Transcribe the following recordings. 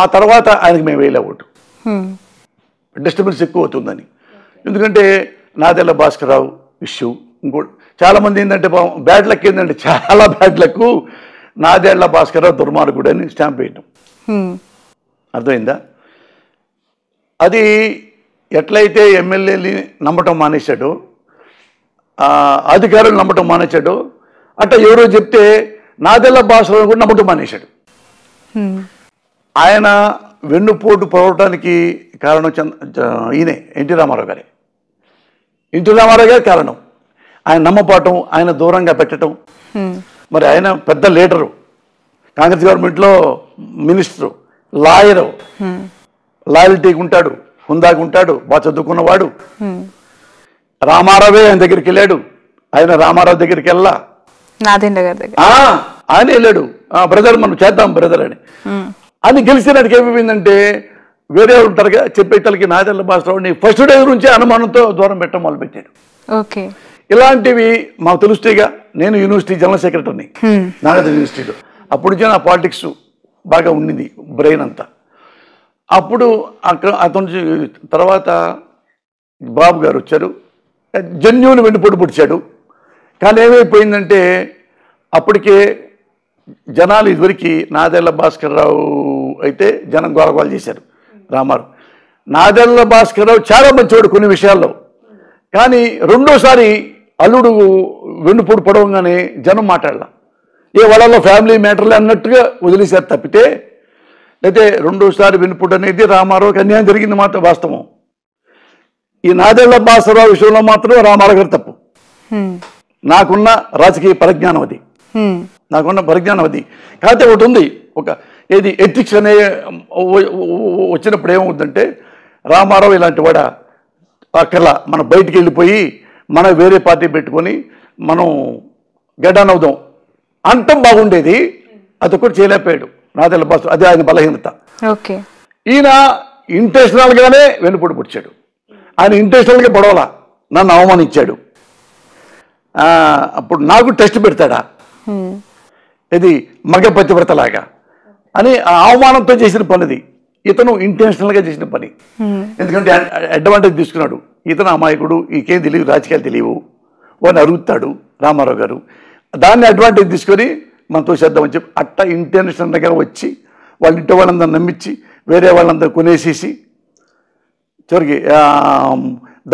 ఆ తర్వాత ఆయనకి మేము వేయలే ఓటు, డిస్టర్బెన్స్ ఎక్కువ అవుతుందని. ఎందుకంటే నాదెళ్ళ భాస్కర్ రావు ఇష్యూ, ఇంకోటి చాలామంది ఏంటంటే బ్యాడ్ లక్ ఏంటంటే చాలా బ్యాడ్ లక్, నాదెళ్ళ భాస్కర్ రావు దుర్మార్గుడు అని స్టాంప్ వేయటం. అర్థమైందా? అది ఎట్లయితే ఎమ్మెల్యేని నమ్మటం మానేశాడో, అధికారులు నమ్మటం మానేశాడో, అట్లా ఎవరో చెప్తే నాదెళ్ళ భాస్కర్ రావు కూడా నమ్మటం మానేశాడు. ఆయన వెన్నుపోటు పోవటానికి కారణం ఈయనే, ఎన్టీ రామారావు గారే. ఎన్టీ రామారావు గారి కారణం, ఆయన నమ్మపాటం, ఆయన దూరంగా పెట్టడం. మరి ఆయన పెద్ద లీడరు, కాంగ్రెస్ గవర్నమెంట్లో మినిస్టరు, లాయరు, లాయల్టీకి ఉంటాడు, హుందాకి ఉంటాడు, బాగా చదువుకున్నవాడు. రామారావే ఆయన దగ్గరికి వెళ్ళాడు, ఆయన రామారావు దగ్గరికి వెళ్ళా, ఆయన వెళ్ళాడు, బ్రదర్ మనం చేద్దాం బ్రదర్ అని. అది గెలిచినట్టుకు ఏమైపోయిందంటే వేరే ఉంటారు కదా చెప్పేటలకి నాదెళ్ళ భాస్కరరావు నీ ఫస్ట్ డే నుంచి అనుమానంతో దూరం పెట్టడం మొదలుపెట్టాడు. ఓకే, ఇలాంటివి మాకు తెలుస్తేగా, నేను యూనివర్సిటీ జనరల్ సెక్రటరీని నాగేంద్ర యూనివర్సిటీలో, అప్పుడు నుంచి నా పాలిటిక్స్ బాగా ఉండింది బ్రెయిన్ అంతా. అప్పుడు అక్కడ అతను తర్వాత బాబు గారు వచ్చారు, జన్యువుని వెండిపోటు పొడిచాడు. కానీ ఏమైపోయిందంటే అప్పటికే జనాలు, ఇదివరకు నాదెళ్ళ భాస్కర్రావు అయితే జనం గోలగోలు చేశారు రామారావు, నాదెళ్ళ భాస్కర్రావు చాలా మంచివాడు కొన్ని విషయాల్లో, కానీ రెండోసారి అల్లుడు వెన్నుపూడి పొడవంగానే జనం మాట్లాడాల, ఏ వాళ్ళలో ఫ్యామిలీ మ్యాటర్లే అన్నట్టుగా వదిలేశారు తప్పితే, అయితే రెండోసారి వెన్నుపూడి అనేది రామారావుకి అన్యాయం జరిగింది మాత్రం వాస్తవం. ఈ నాదెళ్ళ భాస్కర్రావు విషయంలో మాత్రం రామారావు గారు తప్పు. నాకున్న రాజకీయ పరిజ్ఞానం అది, నాకున్న పరిజ్ఞానం అది. కాకపోతే ఒకటి ఉంది, ఒక ఏది ఎథిక్స్ అనే వచ్చినప్పుడు ఏమవుతుందంటే రామారావు ఇలాంటి వాడ అక్కర్లా, మనం బయటికి వెళ్ళిపోయి మనం వేరే పార్టీ పెట్టుకొని మనం గడ్డాన్ అవుదాం అంతం బాగుండేది, అది కూడా చేయలేకపోయాడు నాదెళ్ళ భాస్కర్. అది ఆయన బలహీనత. ఈయన ఇంటర్నేషనల్గానే వెన్నుపోటు పొడిచాడు, ఆయన ఇంటర్నేషనల్గా పొడవలా, నన్ను అవమానించాడు. అప్పుడు నాకు టెస్ట్ పెడతాడా ఇది మగ పతివ్రతలాగా అని అవమానంతో చేసిన పనిది, ఇతను ఇంటెన్షనల్గా చేసిన పని. ఎందుకంటే అడ్వాంటేజ్ తీసుకున్నాడు, ఇతను అమాయకుడు, ఈకేం తెలియదు, రాజకీయాలు తెలియవు వాడిని అరుగుతాడు రామారావు గారు, దాన్ని అడ్వాంటేజ్ తీసుకొని మనతో చేద్దామని చెప్పి అట్ట ఇంటర్నేషనల్గా వచ్చి వాళ్ళ ఇంటి వాళ్ళందరూ నమ్మించి వేరే వాళ్ళందరూ కొనేసేసి చివరికి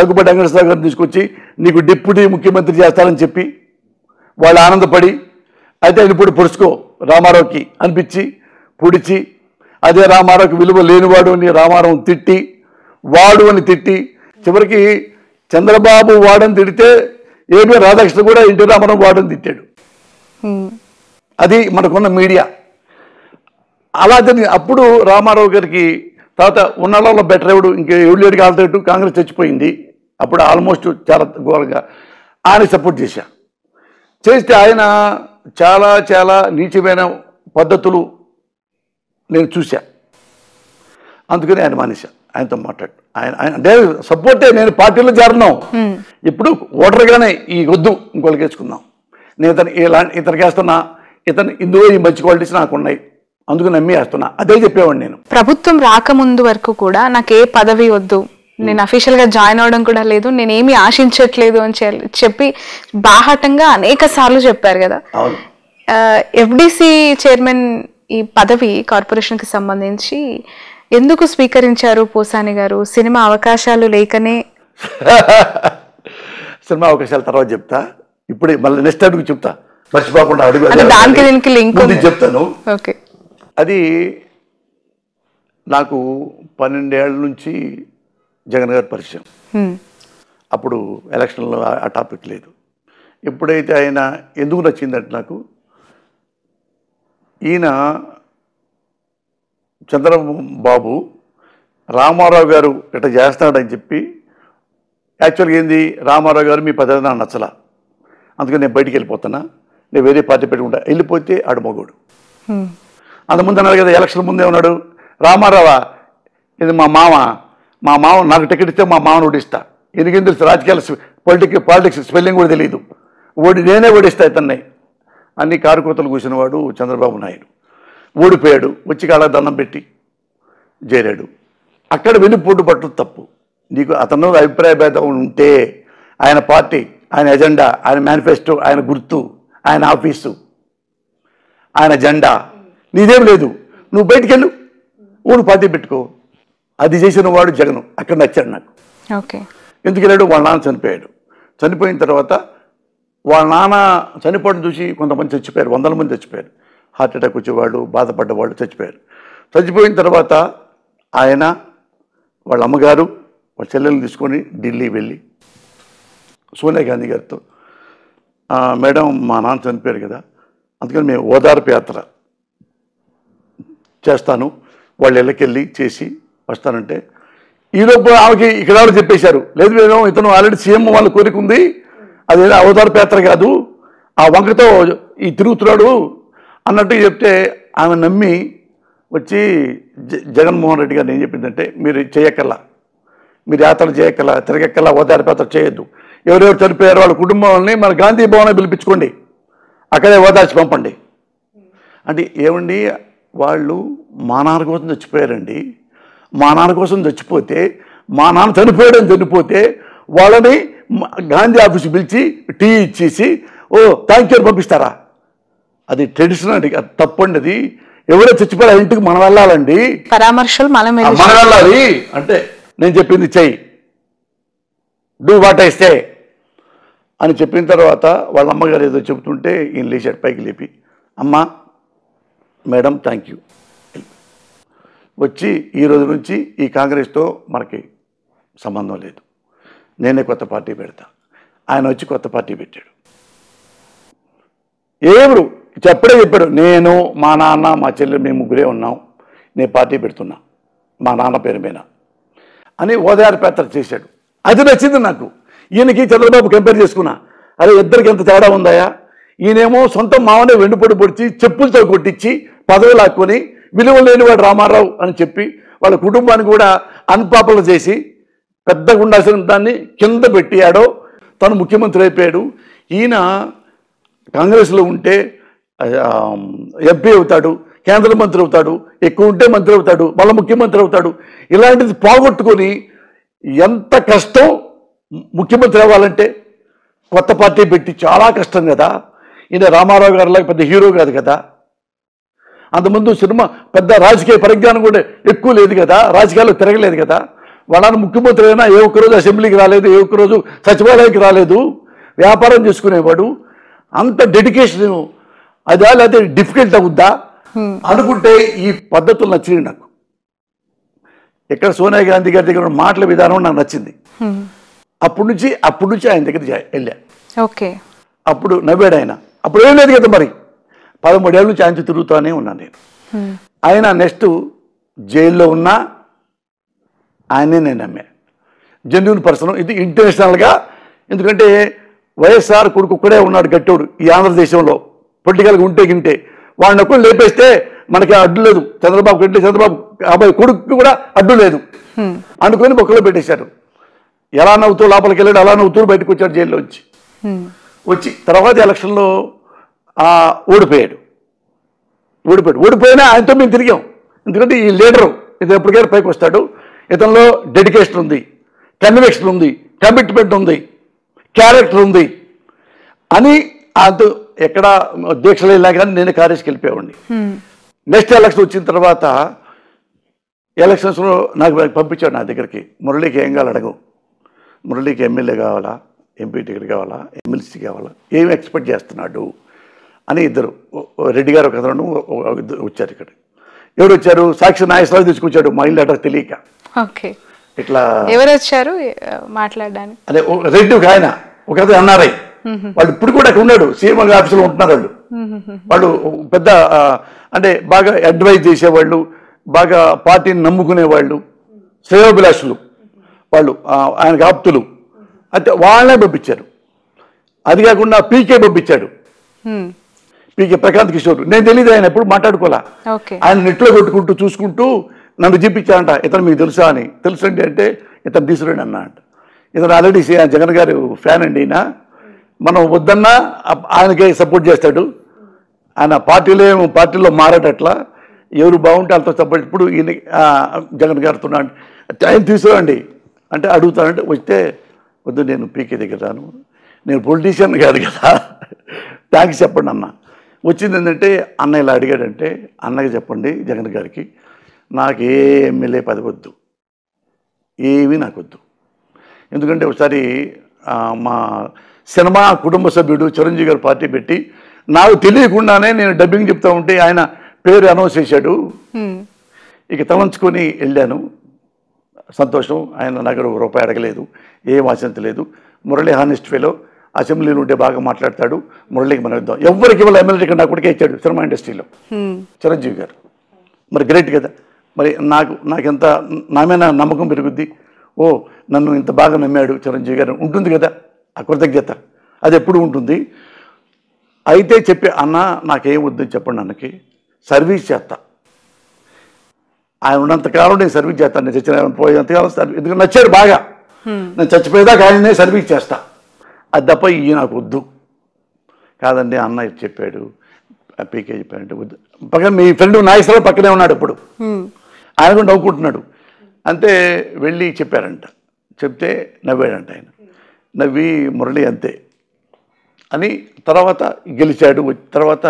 దగ్గుబాటి వెంకటేశ్వరరావు గారిని తీసుకొచ్చి నీకు డిప్యూటీ ముఖ్యమంత్రి చేస్తారని చెప్పి వాళ్ళు ఆనందపడి, అయితే ఇప్పుడు పొడుచుకో రామారావుకి అనిపించి పొడిచి, అదే రామారావుకి విలువ లేనివాడు అని రామారావు తిట్టి, వాడు అని తిట్టి, చివరికి చంద్రబాబు వాడని తిడితే ఏబీ రాధాకృష్ణ కూడా ఎన్టీ రామారావు వాడని తిట్టాడు. అది మనకున్న మీడియా అలా జరిగింది. అప్పుడు రామారావు గారికి తర్వాత ఉన్నలో బెటర్ ఎవడు, ఇంకా ఎవడు లేడు కాలతో కాంగ్రెస్ చచ్చిపోయింది అప్పుడు ఆల్మోస్ట్ చాలా ఘోరంగా, ఆయన సపోర్ట్ చేశా. చేస్తే ఆయన చాలా చాలా నీచమైన పద్ధతులు నేను చూశా, అందుకని ఆయన మానేశా, ఆయనతో మాట్లాడు. ఆయన అంటే సపోర్టే, నేను పార్టీలో చేరన్నాం, ఇప్పుడు ఓటర్గానే ఈ వద్దు ఇంకోళ్ళకి వేసుకుందాం, నేను ఇతనికి వేస్తున్నా, ఇతను ఇందులో ఈ మంచి క్వాలిటీస్ నాకు ఉన్నాయి అందుకు నమ్మి వేస్తున్నా, అదే చెప్పేవాడిని నేను. ప్రభుత్వం రాకముందు వరకు కూడా నాకు ఏ పదవి వద్దు, నేను అఫీషియల్గా జాయిన్ అవడం కూడా లేదు, నేనేమి ఆశించట్లేదు అని చెప్పి బాహాటంగా అనేక సార్లు చెప్పారు కదా. ఎఫ్డిసి చైర్మన్ ఈ పదవి కార్పొరేషన్కి సంబంధించి ఎందుకు స్వీకరించారు పోసాని గారు? సినిమా అవకాశాలు లేకనే? సినిమా అవకాశాల తర్వాత చెప్తా, ఇప్పుడు మళ్ళీ నెక్స్ట్ అడుగు చెప్తా, మర్చిపోకుండా అడుగు, దానికి దీనికి లింక్ ఉంది చెప్తాను. ఓకే, అది నాకు 12 ఏళ్ళ నుంచి జగన్ గారి పరిచయం. అప్పుడు ఎలక్షన్లో ఆ టాపిక్ లేదు. ఎప్పుడైతే ఆయన ఎందుకు నచ్చిందంటే నాకు, ఈయన చంద్రబాబు రామారావు గారు ఇట్లా చేస్తాడని చెప్పి, యాక్చువల్గా ఏంది రామారావు గారు మీ పద్ధతి నాకు నచ్చలా, అందుకని నేను బయటికి వెళ్ళిపోతానా, నేను వేరే పార్టీ పెట్టుకుంటా, వెళ్ళిపోతే ఆడు మగోడు. అంతకుముందు అన్నాడు కదా ఎలక్షన్ ముందే ఉన్నాడు, రామారావా ఇది మా మామ నాకు టికెట్ ఇస్తే మా మామను ఓడిస్తా, ఎందుకేం తెలుసు రాజకీయాలు, పాలిటిక్స్ స్పెల్లింగ్ కూడా తెలియదు, నేనే ఓడిస్తా ఇతన్ని అన్ని కారుకోతలు కూర్చున్నవాడు చంద్రబాబు నాయుడు. ఓడిపోయాడు, వచ్చి కాళ్ళ దండం పెట్టి చేరాడు. అక్కడ వెళ్ళి పోటు పట్టడం తప్పు. నీకు అతను అభిప్రాయ భేదం ఉంటే ఆయన పార్టీ, ఆయన ఎజెండా, ఆయన మేనిఫెస్టో, ఆయన గుర్తు, ఆయన ఆఫీసు, ఆయన జెండా నీదేం లేదు. నువ్వు బయటకెళ్ళు, ఊరు పార్టీ పెట్టుకో. అది చేసిన వాడు జగన్. అక్కడ నచ్చాడు నాకు. ఓకే, ఎందుకు వెళ్ళాడు? వాళ్ళ నాన్న చనిపోయాడు. చనిపోయిన తర్వాత వాళ్ళ నాన్న చనిపోవడం చూసి కొంతమంది చచ్చిపోయారు, 100 మంది చచ్చిపోయారు. హార్ట్అటాక్ వచ్చేవాళ్ళు, బాధపడ్డవాళ్ళు చచ్చిపోయారు. చచ్చిపోయిన తర్వాత ఆయన వాళ్ళ అమ్మగారు వాళ్ళ చెల్లెలు తీసుకొని ఢిల్లీ వెళ్ళి సోనియా గాంధీ గారితో, మేడం మా నాన్న చనిపోయారు కదా, అందుకని మేము ఓదార్పు యాత్ర చేస్తాను, వాళ్ళు ఇళ్ళకెళ్ళి చేసి వస్తానంటే ఈలోపు ఆమెకి ఇక్కడ ఎవరు చెప్పేశారు, లేదు మేము ఇతను ఆల్రెడీ సీఎం వాళ్ళు కోరికుంది, అదేదో ఓదార్పు యాత్ర కాదు, ఆ వంకతో ఈ తిరుగుతున్నాడు అన్నట్టు చెప్తే ఆమె నమ్మి వచ్చి జగన్మోహన్ రెడ్డి గారు ఏం చెప్పిందంటే, మీరు చేయక్కల్లా, మీరు యాత్రలు చేయక్కల్లా, తిరగక్కల్లా, ఓదార్పు యాత్ర చేయొద్దు, ఎవరెవరు చనిపోయారు వాళ్ళ కుటుంబాలని మన గాంధీ భవనం పిలిపించుకోండి, అక్కడే ఓదార్చి పంపండి అంటే, ఏమండి వాళ్ళు మా నాన్న కోసం చచ్చిపోయారండి, మా నాన్న కోసం చచ్చిపోతే, మా నాన్న చనిపోయాడని చనిపోతే వాళ్ళని గాంధీ ఆఫీస్ పిలిచి టీ ఇచ్చేసి ఓ థ్యాంక్ యూ పంపిస్తారా? అది ట్రెడిషన్ అండి, అది తప్పండి. అది ఎవరో చచ్చిపోయారు ఇంటికి మనం వెళ్ళాలండి, పరామర్శలు మనం వెళ్ళాలి అంటే, నేను చెప్పింది చెయ్యి, డూ వాట్ ఐ సే అని చెప్పిన తర్వాత వాళ్ళ అమ్మగారు ఏదో చెబుతుంటే ఈయన లేచాడు, పైకి లేపి అమ్మ మేడం థ్యాంక్ యూ, వచ్చి ఈ రోజు నుంచి ఈ కాంగ్రెస్తో మనకి సంబంధం లేదు, నేనే కొత్త పార్టీ పెడతా. ఆయన వచ్చి కొత్త పార్టీ పెట్టాడు. ఎవరు చెప్పడే చెప్పాడు, నేను మా నాన్న మా చెల్లెలు మేము ముగ్గురే ఉన్నాం, నేను పార్టీ పెడుతున్నా మా నాన్న పేరు మీద అని ఓదార్పు పాత్ర చేశాడు. అది నచ్చింది నాకు. ఈయనకి చంద్రబాబు కంపేర్ చేసుకున్నా, అరే ఇద్దరికి ఎంత తేడా ఉందాయా, ఈయనేమో సొంత మామనే వెండిపొడి పొడిచి చెప్పులతో కొట్టించి పదవులు లాక్కొని విలువ లేనివాడు రామారావు అని చెప్పి వాళ్ళ కుటుంబాన్ని కూడా అన్పాపులర్ చేసి పెద్దగా ఉండాల్సిన దాన్ని కింద పెట్టాడో, తను ముఖ్యమంత్రి అయిపోయాడు. ఈయన కాంగ్రెస్లో ఉంటే ఎంపీ అవుతాడు, కేంద్ర మంత్రి అవుతాడు, ఎక్కువ ఉంటే మంత్రి అవుతాడు, మళ్ళీ ముఖ్యమంత్రి అవుతాడు. ఇలాంటిది పోగొట్టుకొని ఎంత కష్టం ముఖ్యమంత్రి అవ్వాలంటే, కొత్త పార్టీ పెట్టి చాలా కష్టం కదా. ఈయన రామారావు గారిలాగా పెద్ద హీరో కాదు కదా, అంతకుముందు సినిమా పెద్ద రాజకీయ పరిజ్ఞానం కూడా ఎక్కువ లేదు కదా, రాజకీయాల్లో తిరగలేదు కదా. వాళ్ళని ముఖ్యమంత్రి అయినా ఏ ఒక్కరోజు అసెంబ్లీకి రాలేదు, ఏ ఒక్కరోజు సచివాలయానికి రాలేదు, వ్యాపారం చేసుకునేవాడు. అంత డెడికేషన్ అదే, లేకపోతే డిఫికల్ట్ అవుద్దా అనుకుంటే ఈ పద్ధతులు నచ్చింది నాకు. ఇక్కడ సోనియా గాంధీ గారి దగ్గర మాటల విధానం నాకు నచ్చింది. అప్పటి నుంచి ఆయన దగ్గర వెళ్ళా. ఓకే, అప్పుడు నవ్వాడు ఆయన. అప్పుడు ఏం లేదు కదా, మరి 13 ఏళ్ళ నుంచి ఆయనతో తిరుగుతూనే ఉన్నాను నేను. ఆయన నెక్స్ట్ జైల్లో ఉన్నా ఆయనే నేను నమ్మే జెన్యున్ పర్సన్. ఇది ఇంటర్నేషనల్గా, ఎందుకంటే వైఎస్ఆర్ కొడుకు ఒక్కడే ఉన్నాడు గట్టోడు ఈ ఆంధ్రదేశంలో పొలిటికల్గా ఉంటే గింటే. వాడిని ఒక్కడు లేపేస్తే మనకి అడ్డు లేదు, చంద్రబాబు గట్టి చంద్రబాబు అబ్బాయి కొడుకు కూడా అడ్డు లేదు అనుకుని బొక్కలో పెట్టేశారు. ఎలా నవ్వుతూ లోపలికి వెళ్ళాడు, అలా నవ్వుతూ బయటకు వచ్చాడు జైల్లో నుంచి. వచ్చి తర్వాత ఎలక్షన్లో ఓడిపోయినా ఆయనతో మేము తిరిగాం. ఎందుకంటే ఈ లీడరు ఇతను ఎప్పటికైనా పైకి వస్తాడు, ఇతనిలో డెడికేషన్ ఉంది, కన్విక్షన్ ఉంది, కమిట్మెంట్ ఉంది, క్యారెక్టర్ ఉంది అని ఆయనతో ఎక్కడ దీక్షలు వెళ్ళినా కానీ నేను కాలేజ్కి వెళ్ళిపోయాడిని. నెక్స్ట్ ఎలక్షన్ వచ్చిన తర్వాత ఎలక్షన్స్లో నాకు పంపించాడు నా దగ్గరికి, మురళీకి ఏం కావాలి అడగవు, మురళీకి ఎమ్మెల్యే కావాలా, ఎంపీ టికెట్ కావాలా, ఎమ్మెల్సీ కావాలా, ఏమి ఎక్స్పెక్ట్ చేస్తున్నాడు అని ఇద్దరు, రెడ్డి గారు ఒక అతను వచ్చారు. ఇక్కడ ఎవరు వచ్చారు, సాక్షి నాగేశ్వరరావు తీసుకొచ్చాడు మా ఇల్లు అడ్రస్ తెలియక. ఇట్లా ఎవరు వచ్చారు మాట్లాడడానికి, అదే రెడ్డి ఒక ఆయన, ఒక అతను ఎన్ఆర్ఐ, వాళ్ళు ఇప్పుడు కూడా అక్కడ ఉన్నాడు, సీఎం ఆఫీసులో ఉంటున్నారు వాళ్ళు. వాళ్ళు పెద్ద అంటే బాగా అడ్వైజ్ చేసేవాళ్ళు, బాగా పార్టీని నమ్ముకునేవాళ్ళు, శ్రేయోభిలాషులు వాళ్ళు, ఆయనకు ఆప్తులు. అయితే వాళ్ళనే పంపించారు. అది కాకుండా పీకే పంపించాడు, పీకే ప్రశాంత్ కిషోర్. నేను తెలియదు ఆయన ఎప్పుడు మాట్లాడుకోలే, ఆయన నెట్లో కొట్టుకుంటూ చూసుకుంటూ నన్ను చూపించానంట. ఇతను మీకు తెలుసా అని, తెలుసండి అంటే ఇతను తీసుకురండి అన్నా అంట. ఇతను ఆల్రెడీ జగన్ గారు ఫ్యాన్ అండి, ఈయన మనం వద్దన్నా ఆయనకే సపోర్ట్ చేస్తాడు, ఆయన పార్టీలో మారటట్లా. ఎవరు బాగుంటే వాళ్ళతో సపోర్ట్ ఇప్పుడు ఈయన జగన్ గారితో ఆయన తీసుకురండి అంటే అడుగుతానంటే వస్తే వద్దు నేను పీకే దగ్గర రాను నేను పొలిటీషియన్ కాదు కదా థ్యాంక్స్ చెప్పండి అన్న వచ్చింది ఏంటంటే అన్న ఇలా అడిగాడంటే అన్నకి చెప్పండి జగన్ గారికి నాకు ఏ ఎమ్మెల్యే పదవద్దు ఏవి నాకొద్దు ఎందుకంటే ఒకసారి మా సినిమా కుటుంబ సభ్యుడు చిరంజీవి గారు పార్టీ పెట్టి నాకు తెలియకుండానే నేను డబ్బింగ్ చెప్తా ఉంటే ఆయన పేరు అనౌన్స్ చేశాడు ఇక తలంచుకొని వెళ్ళాను సంతోషం ఆయన నాకు రూపాయి అడగలేదు ఏం ఆశించలేదు మురళి హానెస్ట్ ఫెలో అసెంబ్లీలో ఉంటే బాగా మాట్లాడతాడు మురళికి మనం ఇద్దాం ఎవరికి ఇవ్వాలి ఎమ్మెల్యే కన్నా కూడా ఇచ్చాడు సినిమా ఇండస్ట్రీలో చిరంజీవి గారు మరి గ్రేట్ కదా మరి నాకెంత నా మీద నమ్మకం పెరుగుద్ది ఓ నన్ను ఇంత బాగా నమ్మాడు చిరంజీవి గారు ఉంటుంది కదా ఆ కృతజ్ఞత అది ఎప్పుడు ఉంటుంది అయితే చెప్పి అన్న నాకేం వద్దు చెప్పండి అన్నకి సర్వీస్ చేస్తా ఆయన ఉన్నంతకాలం నేను సర్వీస్ చేస్తాను నేను చచ్చిన పోయినంతకాలం సర్వీస్ ఎందుకంటే నచ్చారు బాగా నేను చచ్చిపోయేదాకా ఆయననే సర్వీస్ చేస్తా అది తప్ప ఇవి నాకు వద్దు కాదండి అన్న చెప్పాడు పీకే చెప్పాడంటే వద్దు పక్కన మీ ఫ్రెండ్ నాగేశ్వరరావు పక్కనే ఉన్నాడు ఇప్పుడు ఆయన కూడా నవ్వుకుంటున్నాడు అంతే వెళ్ళి చెప్పారంట చెప్తే నవ్వాడంట ఆయన నవ్వి మురళి అంతే అని తర్వాత గెలిచాడు తర్వాత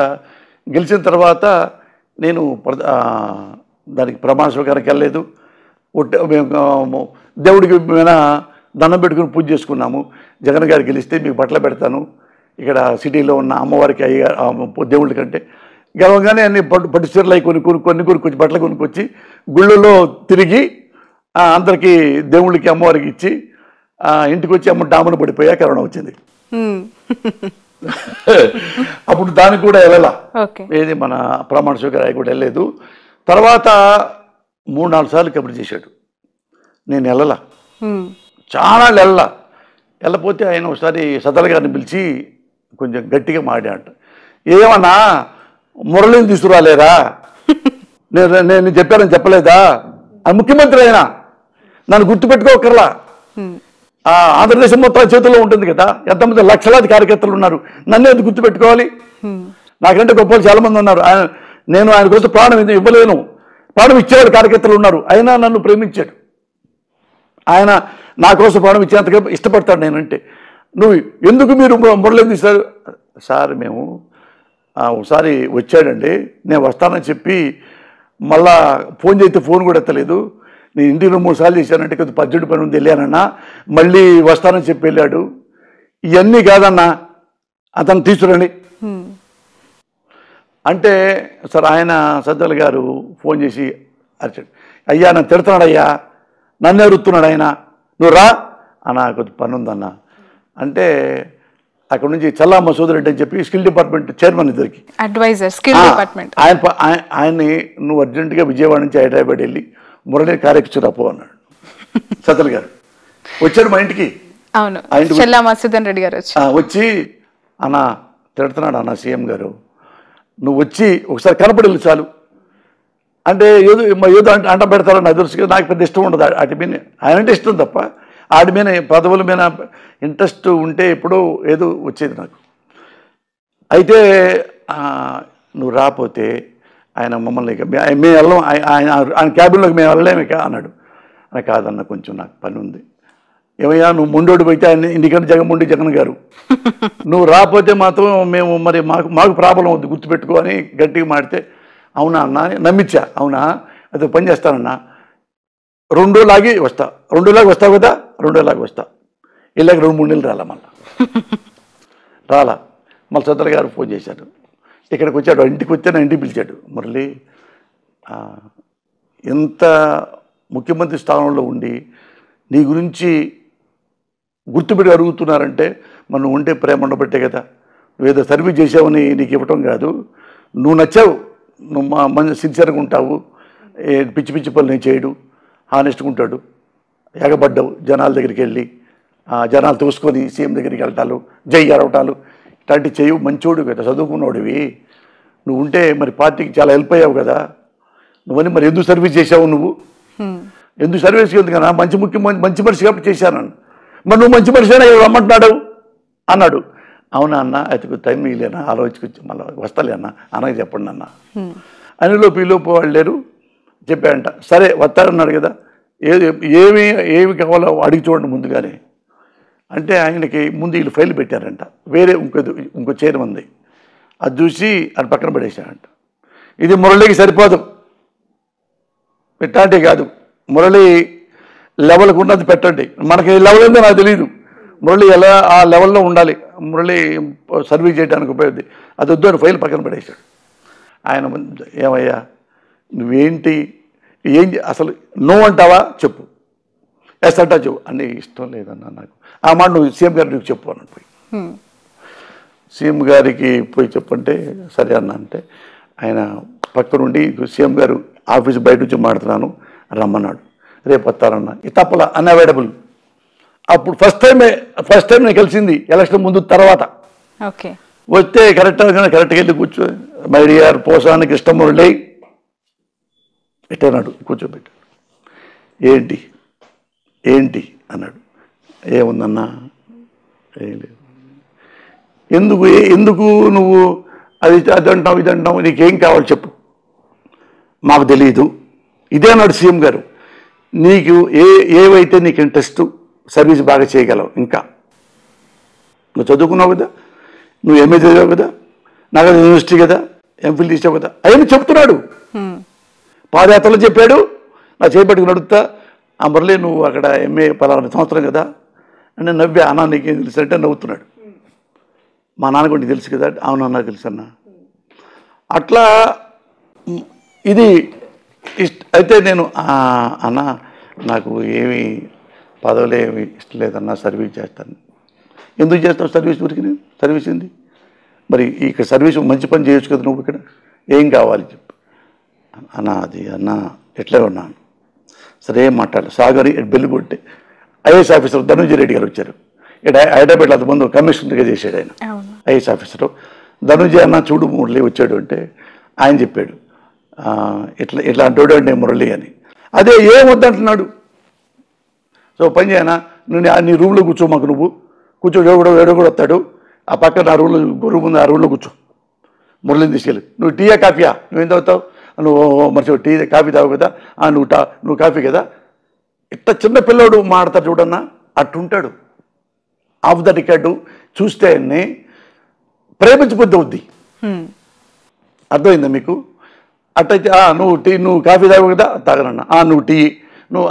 గెలిచిన తర్వాత నేను దానికి ప్రమాణ స్వీకారానికి వెళ్ళలేదు మేము దేవుడికి మేమైనా దండం పెట్టుకుని పూజ చేసుకున్నాము జగన్ గారు గెలిస్తే మీకు బట్టలు పెడతాను ఇక్కడ సిటీలో ఉన్న అమ్మవారికి అయ్యగారు దేవుడి కంటే గెలవగానే అన్ని పట్టు చీరలు అవి కొనుక్కొచ్చి బట్టలు కొనుక్కొచ్చి గుళ్ళలో తిరిగి అందరికీ దేవుళ్ళకి అమ్మవారికి ఇచ్చి ఇంటికి వచ్చి అమ్మ డామును పడిపోయా కరోనా వచ్చింది అప్పుడు దానికి కూడా వెళ్ళలా ఏది మన ప్రమాణ స్వీకారం అవి కూడా వెళ్ళలేదు తర్వాత 3-4 సార్లు కబురు చేశాడు నేను వెళ్ళలా చాలా వెళ్ళలా వెళ్ళపోతే ఆయన ఒకసారి సదల గారిని పిలిచి కొంచెం గట్టిగా మాట్లాడంట ఏమన్నా మురళిని తీసుకురాలేరా నేను చెప్పానని చెప్పలేదా అది ముఖ్యమంత్రి అయినా నన్ను గుర్తుపెట్టుకోకర్లా ఆంధ్రదేశం మొత్తం చేతుల్లో ఉంటుంది కదా ఎంతమంది లక్షలాది కార్యకర్తలు ఉన్నారు నన్ను ఎందుకు గుర్తుపెట్టుకోవాలి నాకంటే గొప్ప చాలామంది ఉన్నారు ఆయన నేను ఆయన కోసం ప్రాణం ఇవ్వలేను ప్రాణం ఇచ్చేవాడు కార్యకర్తలు ఉన్నారు అయినా నన్ను ప్రేమించాడు ఆయన నా కోసం ప్రాణం ఇచ్చేంతగా ఇష్టపడతాడు నేనంటే నువ్వు ఎందుకు మీరు మురళిని తీశారు సార్ మేము ఒకసారి వచ్చాడండి నేను వస్తానని చెప్పి మళ్ళా ఫోన్ చేస్తే ఫోన్ కూడా ఎత్తలేదు నేను ఇంటికి 2-3 సార్లు చేశానంటే కొద్దిగా పద్దెడు పని ఉంది వెళ్ళానన్నా మళ్ళీ వస్తానని చెప్పి వెళ్ళాడు ఇవన్నీ కాదన్నా అతను తీసుకురండి అంటే సార్ ఆయన సజ్జల గారు ఫోన్ చేసి అరిచాడు అయ్యా నన్ను తిడుతున్నాడయ్యా నన్ను ఎరుతున్నాడు ఆయన నువ్వు రా అన్న కొద్ది పని ఉందన్న అంటే అక్కడ నుంచి చల్లా మసూద్ రెడ్డి అని చెప్పి స్కిల్ డిపార్ట్మెంట్ చైర్మన్ ఇద్దరికి అడ్వైజర్ స్కిల్ డిపార్ట్మెంట్ ఆయన్ని నువ్వు అర్జెంటుగా విజయవాడ నుంచి హైదరాబాద్ వెళ్ళి మురళి కార్యకర్త అప్పు అన్నాడు సతల్ గారు వచ్చాడు మా ఇంటికి అవును చల్లా మసూద్ రెడ్డి గారు వచ్చి అన్న తిడుతున్నాడు అన్న సీఎం గారు నువ్వు వచ్చి ఒకసారి కనపడేళ్ళు చాలు అంటే ఏదో ఏదో అంట పెడతారని అది తెలుసు నాకు పెద్ద ఇష్టం ఉండదు వాటి మీద ఆయన అంటే ఇష్టం తప్ప ఆడి మీద పదవుల మీద ఇంట్రెస్ట్ ఉంటే ఎప్పుడో ఏదో వచ్చేది నాకు అయితే నువ్వు రాకపోతే ఆయన మమ్మల్ని మేము వెళ్ళాం ఆయన క్యాబిన్లోకి మేము వెళ్ళలేమిక అన్నాడు అని కాదన్న కొంచెం నాకు పని ఉంది ఏమయ్యా నువ్వు ముండోడు పోయితే ఆయన ఇంటికంటే జగన్మోహన్ జగన్ గారు నువ్వు రాకపోతే మాత్రం మేము మరి మాకు ప్రాబ్లం అవుద్ది గుర్తుపెట్టుకో అని గట్టిగా మాడితే అవునా అన్నా నమ్మించా అవునా అది పని చేస్తానన్నా 2 రోజులాగి వస్తా 2 రోజులాగా వస్తావు కదా 2 రోజులాగా వస్తా ఇలాగ 2-3 నెలలు రాలా మళ్ళా మళ్ళీ సోదరు గారు ఫోన్ చేశాడు ఇక్కడికి వచ్చాడు ఇంటికి వచ్చాను ఇంటికి పిలిచాడు మురళి ఎంత ముఖ్యమంత్రి స్థానంలో ఉండి నీ గురించి గుర్తుపెట్టి అడుగుతున్నారంటే మనం ఉంటే ప్రేమ ఉండబట్టే కదా నువ్వేదో సర్వీస్ చేసావని నీకు ఇవ్వటం కాదు నువ్వు నచ్చావు నువ్వు మంచి సిన్సియర్గా ఉంటావు పిచ్చి పిచ్చి పనులు నేను చేయడు హానెస్ట్గా ఉంటాడు ఎగబడ్డావు జనాల దగ్గరికి వెళ్ళి జనాలు తోసుకొని సీఎం దగ్గరికి వెళ్ళటాలు జై అరవటాలు ఇట్లాంటివి చేయవు మంచోడు కదా చదువుకున్నోడివి నువ్వు ఉంటే మరి పార్టీకి చాలా హెల్ప్ అయ్యావు కదా నువ్వని మరి ఎందుకు సర్వీస్ చేసావు నువ్వు ఎందుకు సర్వీస్ ఎందుకు కదా మంచి మనిషి కాబట్టి చేశాను మరి నువ్వు మంచి మనిషి అయినా రమ్మంటున్నాడు అన్నాడు అవునా అన్న అయితే టైం ఇల్లేనా ఆలోచించుకొచ్చి మళ్ళీ వస్తాలే అన్న అన్నకి చెప్పండి అన్న అనిలో పిలోపు వాళ్ళు లేరు చెప్పారంట. సరే వస్తారన్నారు కదా, ఏమి ఏమి కావాలో అడిగి చూడండి ముందుగానే అంటే ఆయనకి ముందు వీళ్ళు ఫైల్ పెట్టారంట. వేరే ఇంకో చైర్ ఉంది, అది చూసి ఆయన పక్కన పడేశారంట. ఇది మురళికి సరిపోదు, పెట్టాలంటే కాదు, మురళి లెవెల్కి ఉన్నది పెట్టండి. మనకి లెవెల్ ఏందో నాకు తెలియదు, మురళి ఎలా ఆ లెవెల్లో ఉండాలి, మురళి సర్వీస్ చేయడానికి ఉపయోగపడింది. అది వద్దు అని ఫైల్ పక్కన పడేశాడు. ఆయన ఏమయ్యా నువ్వేంటి ఏం అసలు నువ్వు అంటావా చెప్పు, ఎస్ అంటా చెప్పు అని. ఇష్టం లేదన్నా నాకు ఆ మాట, నువ్వు సీఎం గారు నీకు చెప్పు అని పోయి సీఎం గారికి పోయి చెప్పంటే సరే అన్న అంటే ఆయన పక్క నుండి సీఎం గారు ఆఫీస్ బయట నుంచి మాట్లాడుతున్నాను రమ్మన్నాడు, రేపు వస్తారన్న. ఈ తప్పలా అన్అవైలబుల్. అప్పుడు ఫస్ట్ టైం నేను కలిసింది ఎలక్షన్ ముందు తర్వాత. ఓకే వస్తే కరెక్ట్గా వెళ్ళి కూర్చో, మై డియర్ పోసాని కృష్ణమురళి ఎట్టన్నాడు, కూర్చోబెట్టాడు. ఏంటి ఏంటి అన్నాడు. ఏముందన్నా ఏం లేదు, ఎందుకు నువ్వు అది అది అంటావు ఇది అంటావు, నీకేం కావాలి చెప్పు, మాకు తెలియదు ఇదే అన్నాడు సీఎం గారు. నీకు ఏవైతే నీకు ఇంట్రెస్ట్, సర్వీస్ బాగా చేయగలవు, ఇంకా నువ్వు చదువుకున్నావు కదా, నువ్వు ఎంఏ చదివావు కదా, నాగర్ యూనివర్సిటీ కదా, ఎంఫిల్ తీసావు కదా, అవన్నీ చెప్తున్నాడు. పాదయాత్రలో చెప్పాడు, నా చేపట్టుకుని అడుగుతా ఆ మురళి నువ్వు అక్కడ ఎంఏ 16 సంవత్సరం కదా అంటే నవ్వే. అన్నా నీకేం తెలుసు అంటే నవ్వుతున్నాడు. మా నాన్న గురించి తెలుసు కదా, అవునా నాకు తెలుసు అన్న. అట్లా ఇది అయితే నేను అన్న నాకు ఏమి పదవులు ఏమి ఇష్టం లేదన్నా, సర్వీస్ చేస్తాను. ఎందుకు చేస్తావు సర్వీస్? ఊరికి నేను సర్వీస్ ఏంది, మరి ఇక్కడ సర్వీస్ మంచి పని చేయొచ్చు కదా నువ్వు, ఇక్కడ ఏం కావాలి చెప్పు అన్న. అది అన్న ఎట్లా ఉన్నాను సరే మాట్లాడు. సాగర్ బెల్లు కొట్టే ఐఏఎస్ ఆఫీసర్ ధనుంజయ రెడ్డి గారు వచ్చారు. ఇక్కడ హైదరాబాద్లో అంతకుముందు కమిషనర్గా చేశాడు ఆయన, ఐఏఎస్ ఆఫీసరు ధనుంజయ అన్న చూడు మురళి వచ్చాడు అంటే ఆయన చెప్పాడు, ఇట్లా అంటాడు అంటే మురళి అని. అదే ఏం వద్దంటున్నాడు. సో పని చేయనా నువ్వు నీ రూమ్లో కూర్చో, మాకు నువ్వు కూర్చో, ఏడో కూడా వస్తాడు ఆ పక్కన ఆ రూమ్లో రూమ్ ఉంది, ఆ రూమ్లో కూర్చో, మురళిని తీసుకెళ్ళి. నువ్వు టీయా కాఫీయా, నువ్వేం తాగుతావు, నువ్వు మర్చి టీ కాఫీ తావు కదా, నువ్వు కాఫీ కదా. ఇట్లా చిన్న పిల్లోడు మాడతాడు చూడన్నా, అట్టుంటాడు. ఆఫ్ ద రికార్డు చూస్తే ఆయన్ని ప్రేమించబుద్ధి అవుద్ది, అర్థమైందా మీకు? అట్టయితే నువ్వు కాఫీ తావు కదా, తాగనన్నా నువ్వు టీ, నువ్వు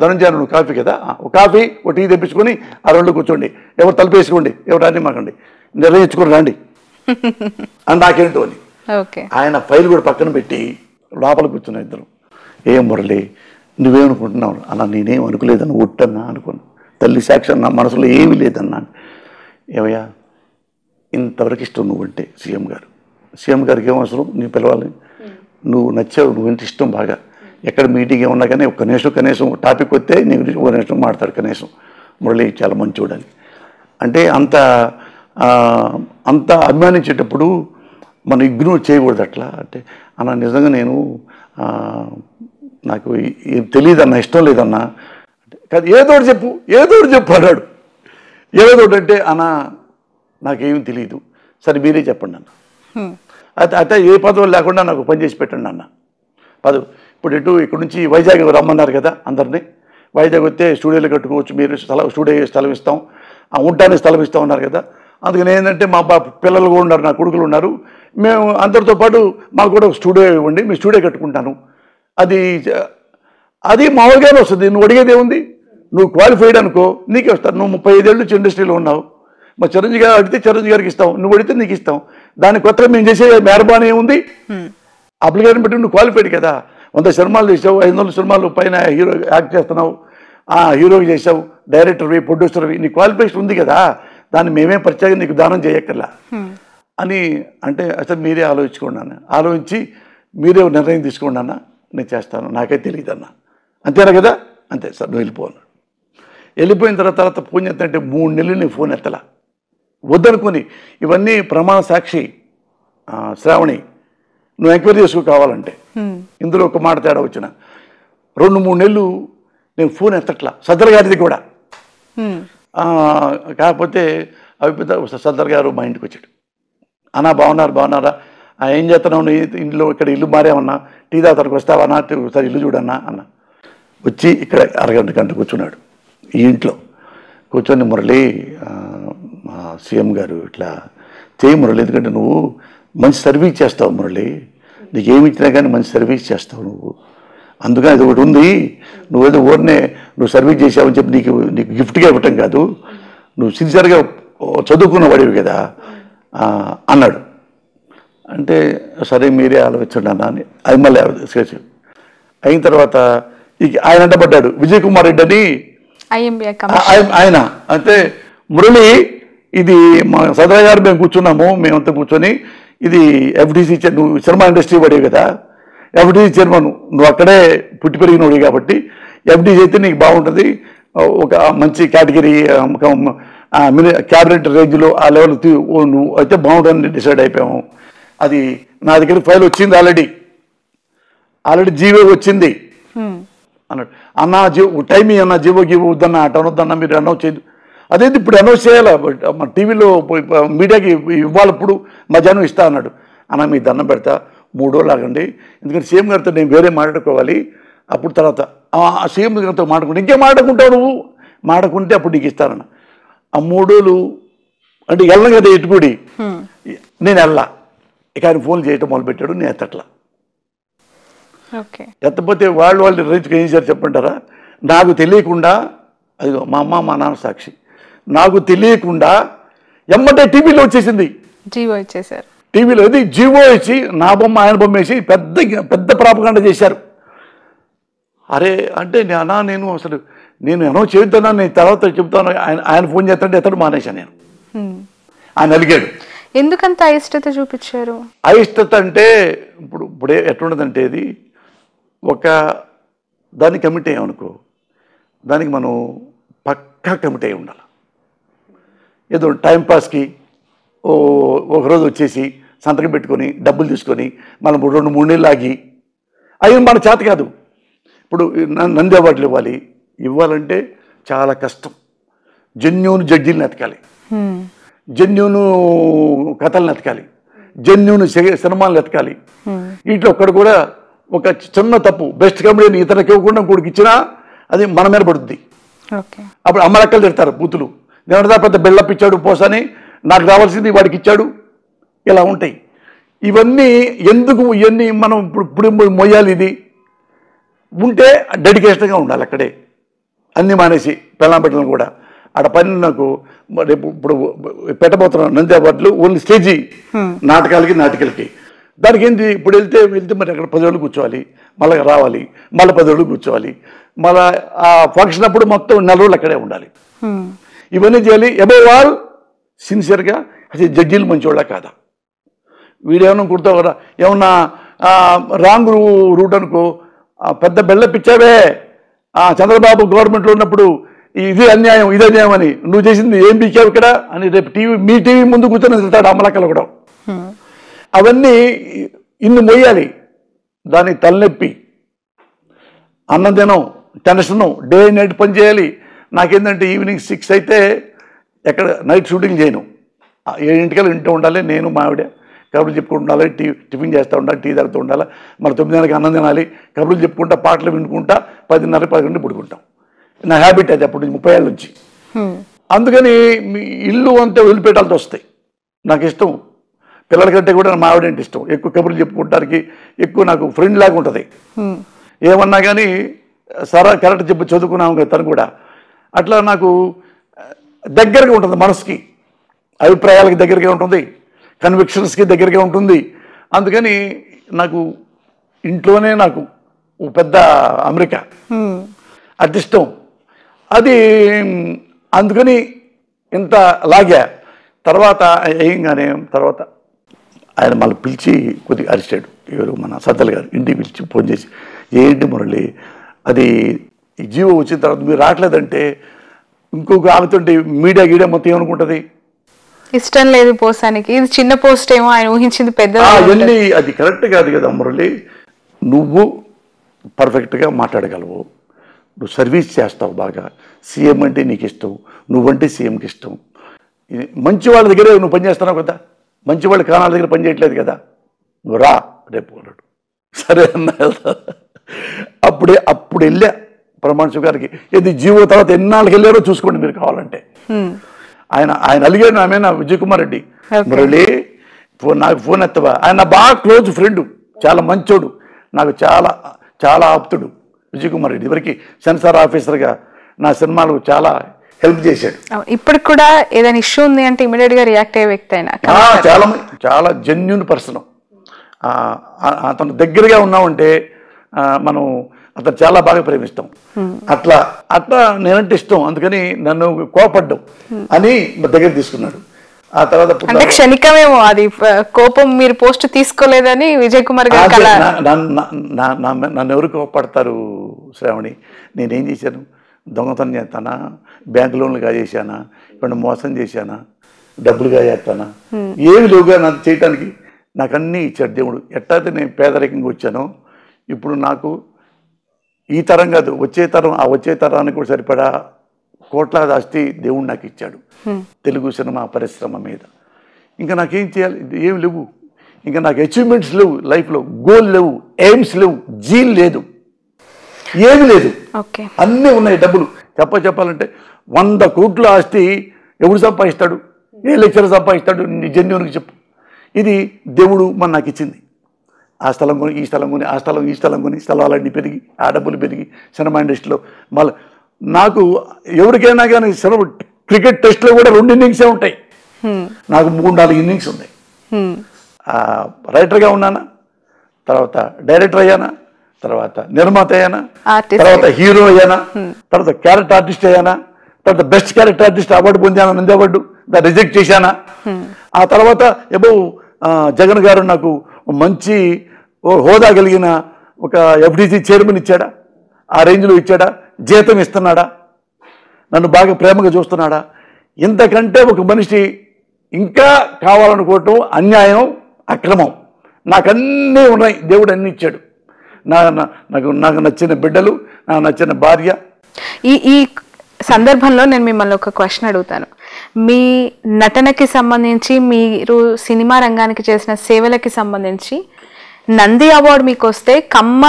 ధనంజయ నువ్వు కాఫీ కదా, ఒక కాఫీ ఒక టీ తెప్పించుకొని ఆ రెండు కూర్చోండి, ఎవరు తలపేసుకోండి, ఎవరు రాని మాకండి, నిర్ణయించుకొని రాండి అని నాకేంటో అని. ఆయన ఫైల్ కూడా పక్కన పెట్టి లోపల కూర్చున్న ఇద్దరు. ఏం మురళి నువ్వేమనుకుంటున్నావు అలా? నేనేం అనుకోలేదన్నా, ఒట్టన్నా అనుకున్నా, తల్లి సాక్షి అన్న, మనసులో ఏమీ లేదన్నా. ఏమయ్యా ఇంతవరకు ఇష్టం నువ్వంటే సీఎం గారు, సీఎం గారికి ఏం అవసరం నీ పిలవాలి, నువ్వు నచ్చావు, నువ్వంటే ఇష్టం బాగా, ఎక్కడ మీటింగ్ ఏమన్నా కానీ ఒక కనీసం టాపిక్ వస్తే నీ గురించి ఒక నిమిషం మాట్లాడు, కనీసం మురళి చాలా మంచి చూడాలి అంటే. అంత అభిమానించేటప్పుడు మనం ఇగ్నోర్ చేయకూడదు. అట్లా అంటే అన్న నిజంగా నేను నాకు తెలియదన్నా, ఇష్టం లేదన్నా కాదు, ఏదోటి చెప్పు అన్నాడు. ఏదోటి అంటే అన్న నాకేమి తెలియదు, సరే మీరే చెప్పండి అన్న. అయితే ఏ పదవులు లేకుండా నాకు పని చేసి పెట్టండి అన్న. పదవి ఇప్పుడు ఇక్కడ నుంచి వైజాగ్ రమ్మన్నారు కదా అందరినీ, వైజాగ్ వస్తే స్టూడియోలు కట్టుకోవచ్చు, మీరు స్టూడియో స్థలం ఇస్తాం, ఉండడానికి స్థలం ఇస్తాం అన్నారు కదా. అందుకని ఏంటంటే మా పిల్లలు కూడా ఉన్నారు, నా కొడుకులు ఉన్నారు, మేము అందరితో పాటు మాకు కూడా ఒక స్టూడియో ఇవ్వండి, మీ స్టూడియో కట్టుకుంటాను. అది మామూలుగానే వస్తుంది, నువ్వు అడిగేది ఏముంది, నువ్వు క్వాలిఫైడ్ అనుకో నీకే వస్తాను. నువ్వు 35 ఏళ్ళు నుంచి ఇండస్ట్రీలో ఉన్నావు, మా చిరంజీవి గారు అడిగితే చిరంజీవి గారికి ఇస్తాం, నువ్వు అడిగితే నీకు ఇస్తాం. దాని కొత్త మేము చేసే మెహర్బాన్ ఏముంది, అప్లికేషన్ పెట్టి నువ్వు క్వాలిఫైడ్ కదా, 100 సినిమాలు చేసావు, 500 సినిమాలు పైన హీరో యాక్ట్ చేస్తున్నావు, ఆ హీరోకి చేసావు, డైరెక్టర్వి ప్రొడ్యూసర్వి, నీ క్వాలిఫికేషన్ ఉంది కదా, దాన్ని మేమే ప్రత్యేకంగా నీకు దానం చేయక్కర్లా అని. అంటే అసలు మీరే ఆలోచించుకోండి అన్న, ఆలోచించి మీరే నిర్ణయం తీసుకోండి అన్న, నేను చేస్తాను, నాకే తెలియదు అన్న, అంతేనా కదా, అంతే సార్ నువ్వు వెళ్ళిపోను. వెళ్ళిపోయిన తర్వాత ఫోన్ చేస్తానంటే 3 నెలలు నేను ఫోన్ ఎత్తలా, వద్దనుకొని. ఇవన్నీ ప్రమాణ సాక్షి శ్రావణి నువ్వు ఎంక్వైరీ చేసుకో కావాలంటే, ఇందులో ఒక మాట తేడా వచ్చిన 2-3 నెలలు నేను ఫోన్ ఎత్తట్లా. సదర్ గారిది కూడా కాకపోతే అవి సదర్ గారు మా ఇంటికి వచ్చాడు, అన్నా బాగున్నారు బాగున్నారా I ain't at an inlo Ilu Mariana, Tida Costavana to Sariludana Anna. Uchi Aragon to Kuchunad. Intlo Kuchon Murley CM Garutla. Tay Murley Gandanu, Munch Service Chester Murley, the game it again Munch Service Chester. Anduga would undi, no whether one no service gift gave no sincere Chadukuna Vadiveda honored. And they sorry, Miria Alvichanani. I'm allowed sketch. I intervata Iana Badadu, Vijay Kumar Dadi. I am a commissioner. I am Aina. And they Murali, Idi Sadayar Benkuchuna, Meonta Puchoni, Idi FDC Sherman Industry Vadiveda, FDC German Wakare, Putiperi no Rigapati, FDC ethnic boundary, Manchi category, cabinet regular level to at the bound and decide IPO. Adi Nadak fellow Chind already. Already Jivo Chindi. Anna Timey and Jivo give than Tanamidano Chid. I think the Pudano Sela, but TV low media give Valpuru, Majano Standard, Anami Dana Berta, Mudo Lagandi, and the same girl named very Martacovali, Aputarata. Ah, same girl to Martakunta Martacunta Pudikistana. A modulu and the Yelanga de Itbudi Ninella. I can fold Jatam all better than Atla. Okay. At the Pate World Rich Ganger Chapantara Nagu Tilekunda, I go Mama Manan Sakshi Nagu Tilekunda Yamata TV loaches in the Jivo Cheser. TV Lodi, Jivoichi, Nabama and Bomeshi, pet the propaganda they serve. Are Antena Nino sort of Nino Chitana, Tarata Chipton, and Funjata Determination. And alligator. ఎందుకంత ఐష్టత చూపించారు ఐష్టత అంటే ఇప్పుడు ఎట్టుండదంటే ఇది ఒక దాని committee అనుకో దానికి మనం పక్కా కమిటీ ఉండాలి ఏదో టైం పాస్ కి ఒక రోజు వచ్చేసి సంతకం పెట్టుకొని డబ్బులు తీసుకొని మనం 2-3 నెలలు ఆగి అయ్యం మన చేత కాదు ఇప్పుడు నంది అవార్డులు ఇవ్వాలి ఇవ్వాలంటే చాలా కష్టం జెన్యూన్ జడ్జిల్ని ఎతకాలి Genuine Katal Natkali, genuine Serman Latkali. Eat of Kurgura, Chanatapu, best company in Itarakuna Kurkichina, I think Manamer Burdi. Okay. America letter, Putulu. Never put the Bella Pichadu Posani, Nagravas in the Vadikichadu, Yelaunte. Even me, Yenduku, Yeni, Manu Purimu Moyalidi, Munte, dedication on Alacade. Animanesi, Palametan Goda. At a Panako, but a petabotra, Nanda, but only stagey, not calculating article. That again the Pudelte will the Padalu Gucholi, Malagaravali, Malapadalu Gucholi, Mala function of Pudumato, Nalula Kadavundali. Even a jelly, above all, sincerga has a Jagil Manchola Kada. We don't put over Yona Rangru Rudanko, Padabella Pichave, Chandrababu government Lunapudu. This is the MBK and it TV meeting Mundukutan is that Amalakaloda. Avani in the Moyali, Dani Talepi Anandano, Tanasano, day night Panjali, Nakan evening 6 night shooting Jeno. Identical in Tondale, Nenu Maude, Kabul Jipundale, Tipping Jastanda, Tida Tondala, Martumana Kananali, Kabul Jipunta, partly in Punta, Padanari Pagan Purgunta. నా habit అది అప్పుడు 30 ఏళ్ల నుంచి అందుకని ఇల్లు అంతా వెలిపేటాలతో వస్తాయి నాకు ఇష్టం పిల్లల కంటే కూడా మా ఆవిడ అంటే ఇష్టం ఎక్కువ కబుర్లు చెప్పుకోవడానికి ఎక్కువ నాకు ఫ్రెండ్ లాగా ఉంటది ఏమన్నా గానీ సారా కరెక్ట్ చెప్పు చదువుకున్నాం కదా తను కూడా అట్లా నాకు దగ్గరగా ఉంటది మనసుకి అభిప్రాయాలకు దగ్గరగా ఉంటుంది కన్విక్షన్స్ కి దగ్గరగా ఉంటుంది అందుకని నాకు ఇంట్లోనే నాకు ఒక పెద్ద అమెరికా at this time అది అందుకని ఇంత లాగా తర్వాత ఏంగానే తర్వాత ఆయన మళ్ళీ పిలిచి కొద్దిగా అరిచాడు ఎవరు మన సత్తల్ గారు ఇంటికి పిలిచి ఫోన్ చేసి ఏంటి మురళి అది జీవో వచ్చిన తర్వాత మీరు రాట్లేదంటే ఇంకొక ఆమెతోటి మీడియా గీడియా మొత్తం ఏమనుకుంటది ఇష్టం లేదు పోసానికి ఇది చిన్న పోస్ట్ ఏమో ఆయన ఊహించింది పెద్ద అవన్నీ అది కరెక్ట్ కాదు కదా మురళి నువ్వు పర్ఫెక్ట్ గా మాట్లాడగలవు No service chasta baga, CM and Nikisto, Nuvante CM Kisto. Manchual the Guru Panjastana Gata, Manchual Kana the Panjat Legata, నువ్వు రా రేపు అన్నాడు. సరే అన్న వెళ్తా. అప్పుడు వెళ్ళా ప్రమాణ గారికి, ఏది జీవో తర్వాత ఎన్నాళ్ళకి వెళ్ళారో చూసుకోండి మీరు కావాలంటే. ఆయన ఆయన అలిగాడు ఆమె, నా విజయ్ కుమార్ రెడ్డి, మురళి ఫోన్ నాకు ఫోన్ ఎత్తవా. ఆయన బాగా క్లోజ్ ఫ్రెండ్, చాలా మంచోడు, నాకు చాలా చాలా ఆప్తుడు విజయ్ కుమార్ రెడ్డి. ఇవరికి సెన్సార్ ఆఫీసర్గా నా సినిమాలు చాలా హెల్ప్ చేశాడు. ఇప్పటికి కూడా ఏదైనా ఇష్యూ ఉంది అంటే ఇమీడియట్ గా రియాక్ట్ అయ్యే వ్యక్తి ఆయన. చాలా చాలా జెన్యూన్ పర్సన్. అతను దగ్గరగా ఉన్నామంటే మనం అతను చాలా బాగా ప్రేమిస్తాం. అట్లా అట్లా నేనంటే ఇష్టం, అందుకని నన్ను కోపడ్డం అని దగ్గర తీసుకున్నాడు. ఆ తర్వాత అంటే క్షణికమేమో అది కోపం, మీరు పోస్ట్ తీసుకోలేదని విజయ్ కుమార్ గారు. నన్ను ఎవరు కోపడతారు శ్రావణి? నేనేం చేశాను? దొంగతనం చేస్తానా? బ్యాంక్ లోన్లు కాజేసానా? ఇప్పుడు మోసం చేశానా? డబ్బులు కాజేస్తానా? ఏమి లేవుగా నాకు చేయటానికి. నాకు అన్నీ ఇచ్చాడు దేవుడు. ఎట్టయితే నేను పేదరికంగా వచ్చానో ఇప్పుడు నాకు ఈ తరం కాదు వచ్చే తరం, ఆ వచ్చే తరానికి కూడా సరిపడా కోట్లాది ఆస్తి దేవుడు నాకు ఇచ్చాడు తెలుగు సినిమా పరిశ్రమ మీద. ఇంకా నాకేం చేయాలి? ఏమి లేవు, ఇంకా నాకు అచీవ్మెంట్స్ లేవు, లైఫ్లో గోల్ లేవు, ఎయిమ్స్ లేవు, జీల్ లేదు, ఏమి లేదు. అన్నీ ఉన్నాయి డబ్బులు. చెప్పాలంటే 100 కోట్ల ఆస్తి ఎవడు సంపాదిస్తాడు? ఏ లెక్చరర్ సంపాదిస్తాడు? జన్యునికి చెప్పు. ఇది దేవుడు మన నాకు ఇచ్చింది. ఆ స్థలం కొని, ఈ స్థలం కొని, ఆ స్థలం, ఈ స్థలం కొని, స్థలాలన్నీ పెరిగి ఆ డబ్బులు పెరిగి సినిమా ఇండస్ట్రీలో మళ్ళీ నాకు ఎవరికైనా కానీ సినిమా క్రికెట్ టెస్ట్లో కూడా 2 ఇన్నింగ్సే ఉంటాయి, నాకు 3-4 ఇన్నింగ్స్ ఉన్నాయి. రైటర్గా ఉన్నానా, తర్వాత డైరెక్టర్ అయ్యానా, తర్వాత నిర్మాత అయ్యానా, తర్వాత హీరో అయ్యానా, తర్వాత క్యారెక్టర్ ఆర్టిస్ట్ అయ్యానా, తర్వాత బెస్ట్ క్యారెక్టర్ ఆర్టిస్ట్ అవార్డు పొందాను, ముందు అవార్డు దాన్ని రిజెక్ట్ చేశానా, ఆ తర్వాత ఏమో జగన్ గారు నాకు మంచి హోదా కలిగిన ఒక ఎఫ్డీసీ చైర్మన్ ఇచ్చాడా, ఆ రేంజ్లో ఇచ్చాడా, జీతం ఇస్తున్నాడా, నన్ను బాగా ప్రేమగా చూస్తున్నాడా? ఇంతకంటే ఒక మనిషి ఇంకా కావాలనుకోవటం అన్యాయం, అక్రమం. నాకన్నీ ఉన్నాయి, దేవుడు అన్నీ ఇచ్చాడు. నాకు నచ్చిన బిడ్డలు, నాకు నచ్చిన భార్య. ఈ సందర్భంలో నేను మిమ్మల్ని ఒక క్వశ్చన్ అడుగుతాను. మీ నటనకి సంబంధించి, మీరు సినిమా రంగానికి చేసిన సేవలకి సంబంధించి, నంది అవార్డు మీకు వస్తే కమ్మ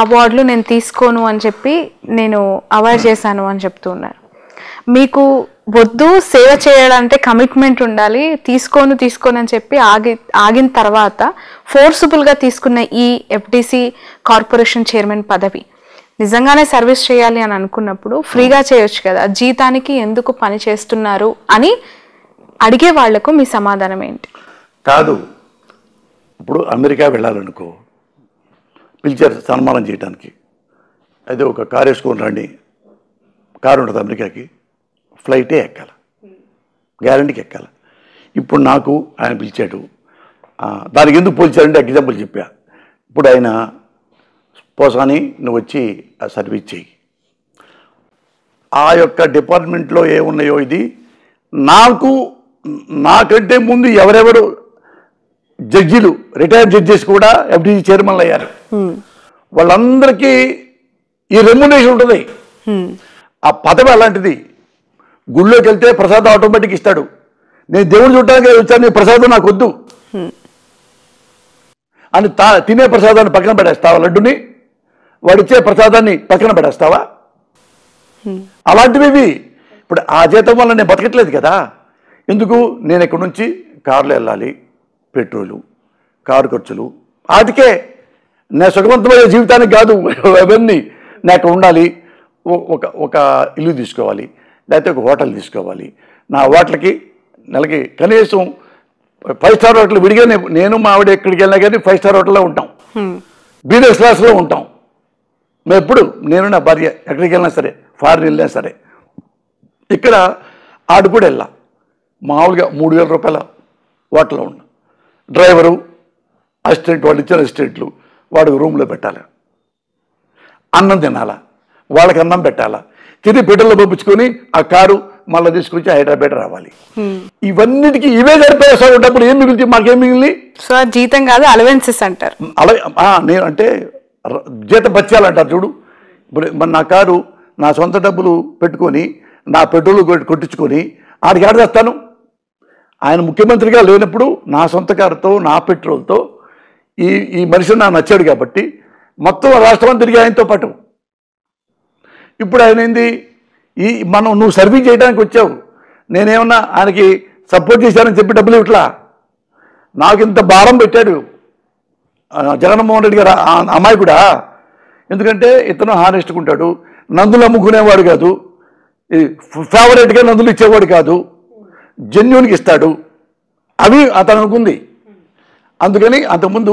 అవార్డులు నేను తీసుకోను అని చెప్పి నేను అవాయిడ్ చేశాను అని చెప్తూ ఉన్నారు. మీకు వద్దు, సేవ చేయాలంటే కమిట్మెంట్ ఉండాలి, తీసుకోను అని చెప్పి ఆగిన తర్వాత ఫోర్సుబుల్గా తీసుకున్న ఈ ఎఫ్డీసీ కార్పొరేషన్ చైర్మన్ పదవి, నిజంగానే సర్వీస్ చేయాలి అని అనుకున్నప్పుడు ఫ్రీగా చేయొచ్చు కదా, జీతానికి ఎందుకు పని చేస్తున్నారు అని అడిగే వాళ్లకు మీ సమాధానం ఏంటి? కాదు, ఇప్పుడు అమెరికా వెళ్ళాలనుకో, పిలిచారు సన్మానం చేయడానికి, అయితే ఒక కారు వేసుకొని రండి, కారు ఉంటుంది అమెరికాకి, ఫ్లైటే ఎక్కాలి, గ్యారంటీకి ఎక్కాలి. ఇప్పుడు నాకు ఆయన పిలిచాడు, దానికి ఎందుకు పోల్చారంటే ఎగ్జాంపుల్ చెప్పా. ఇప్పుడు ఆయన పోసాని నువ్వు వచ్చి ఆ సర్వీస్ చేయి, ఆ యొక్క డిపార్ట్మెంట్లో ఏమున్నాయో ఇది నాకంటే ముందు ఎవరెవరు జడ్జీలు, రిటైర్డ్ జడ్జెస్ కూడా ఎఫ్డీసీ చైర్మన్లు అయ్యారు, వాళ్ళందరికీ ఈ రెమ్యునరేషన్ ఉంటుంది. ఆ పదవి అలాంటిది. గుళ్ళోకి వెళ్తే ప్రసాదం ఆటోమేటిక్ ఇస్తాడు. నేను దేవుడు చూడటానికి వచ్చాను, నీ ప్రసాదం నాకు వద్దు అని తినే ప్రసాదాన్ని పక్కన పడేస్తావా? లడ్డుని వాడిచ్చే ప్రసాదాన్ని పక్కన పడేస్తావా? అలాంటివి. ఇప్పుడు ఆ జీతం వల్ల నేను బతకట్లేదు కదా. ఎందుకు? నేను ఇక్కడ నుంచి కారులో వెళ్ళాలి, పెట్రోలు, కారు ఖర్చులు, వాటికే. నా సుఖవంతమైన జీవితానికి కాదు అవన్నీ. నాకు ఉండాలి, ఒక ఇల్లు తీసుకోవాలి, లేకపోతే ఒక హోటల్ తీసుకోవాలి. నా హోటల్కి నెలకి కనీసం 5 స్టార్ హోటల్ విడిగా నేను మా ఆవిడ ఎక్కడికి వెళ్ళినా కానీ 5 స్టార్ హోటల్లో ఉంటాం, బిజినెస్ క్లాస్లో ఉంటాం మేము ఎప్పుడు. నేను నా భార్య ఎక్కడికి వెళ్ళినా సరే, ఫారిన్ వెళ్ళినా సరే, ఇక్కడ ఆడు కూడా వెళ్ళా. మామూలుగా 3,000 రూపాయల హోటల్లో ఉన్నాం. డ్రైవరు, అసిస్టెంట్, వాళ్ళు ఇచ్చిన అసిస్టెంట్లు, వాడికి రూమ్లో పెట్టాలి, అన్నం తినాలా, వాళ్ళకి అన్నం పెట్టాలా, తిని బిడ్డలు పంపించుకొని ఆ కారు మళ్ళీ తీసుకొచ్చి హైదరాబాద్ రావాలి. ఇవన్నిటికీ ఇవే సరిపోయేసావు డబ్బులు, ఏం మిగిలింది? మాకేం మిగిలి? జీతం కాదు, అలవెన్సెస్ అంటారు. నేను అంటే జీతం బచ్చాలంటారు చూడు. ఇప్పుడు మన నా కారు నా సొంత డబ్బులు పెట్టుకొని, నా పెట్రోల్ కొట్టించుకొని ఆడికి ఆడదేస్తాను. ఆయన ముఖ్యమంత్రిగా లేనప్పుడు నా సొంత కారుతో, నా పెట్రోల్తో ఈ ఈ మనిషి నా నచ్చాడు కాబట్టి మొత్తం రాష్ట్రం తిరిగి ఆయనతో పాటు. ఇప్పుడు ఆయన ఏంది, ఈ మనం నువ్వు సర్వీస్ చేయడానికి వచ్చావు, నేనేమన్నా ఆయనకి సపోర్ట్ చేశానని చెప్పి డబ్బులు ఇట్లా నాకు ఇంత భారం పెట్టాడు జగన్మోహన్ రెడ్డి గారు అమ్మాయి కూడా. ఎందుకంటే ఇతను హారెస్ట్కుంటాడు, నందులు అమ్ముకునేవాడు కాదు, ఫేవరెట్గా నందులు ఇచ్చేవాడు కాదు, జెన్యున్కి ఇస్తాడు, అవి అతను అనుకుంది. అందుకని అంతకుముందు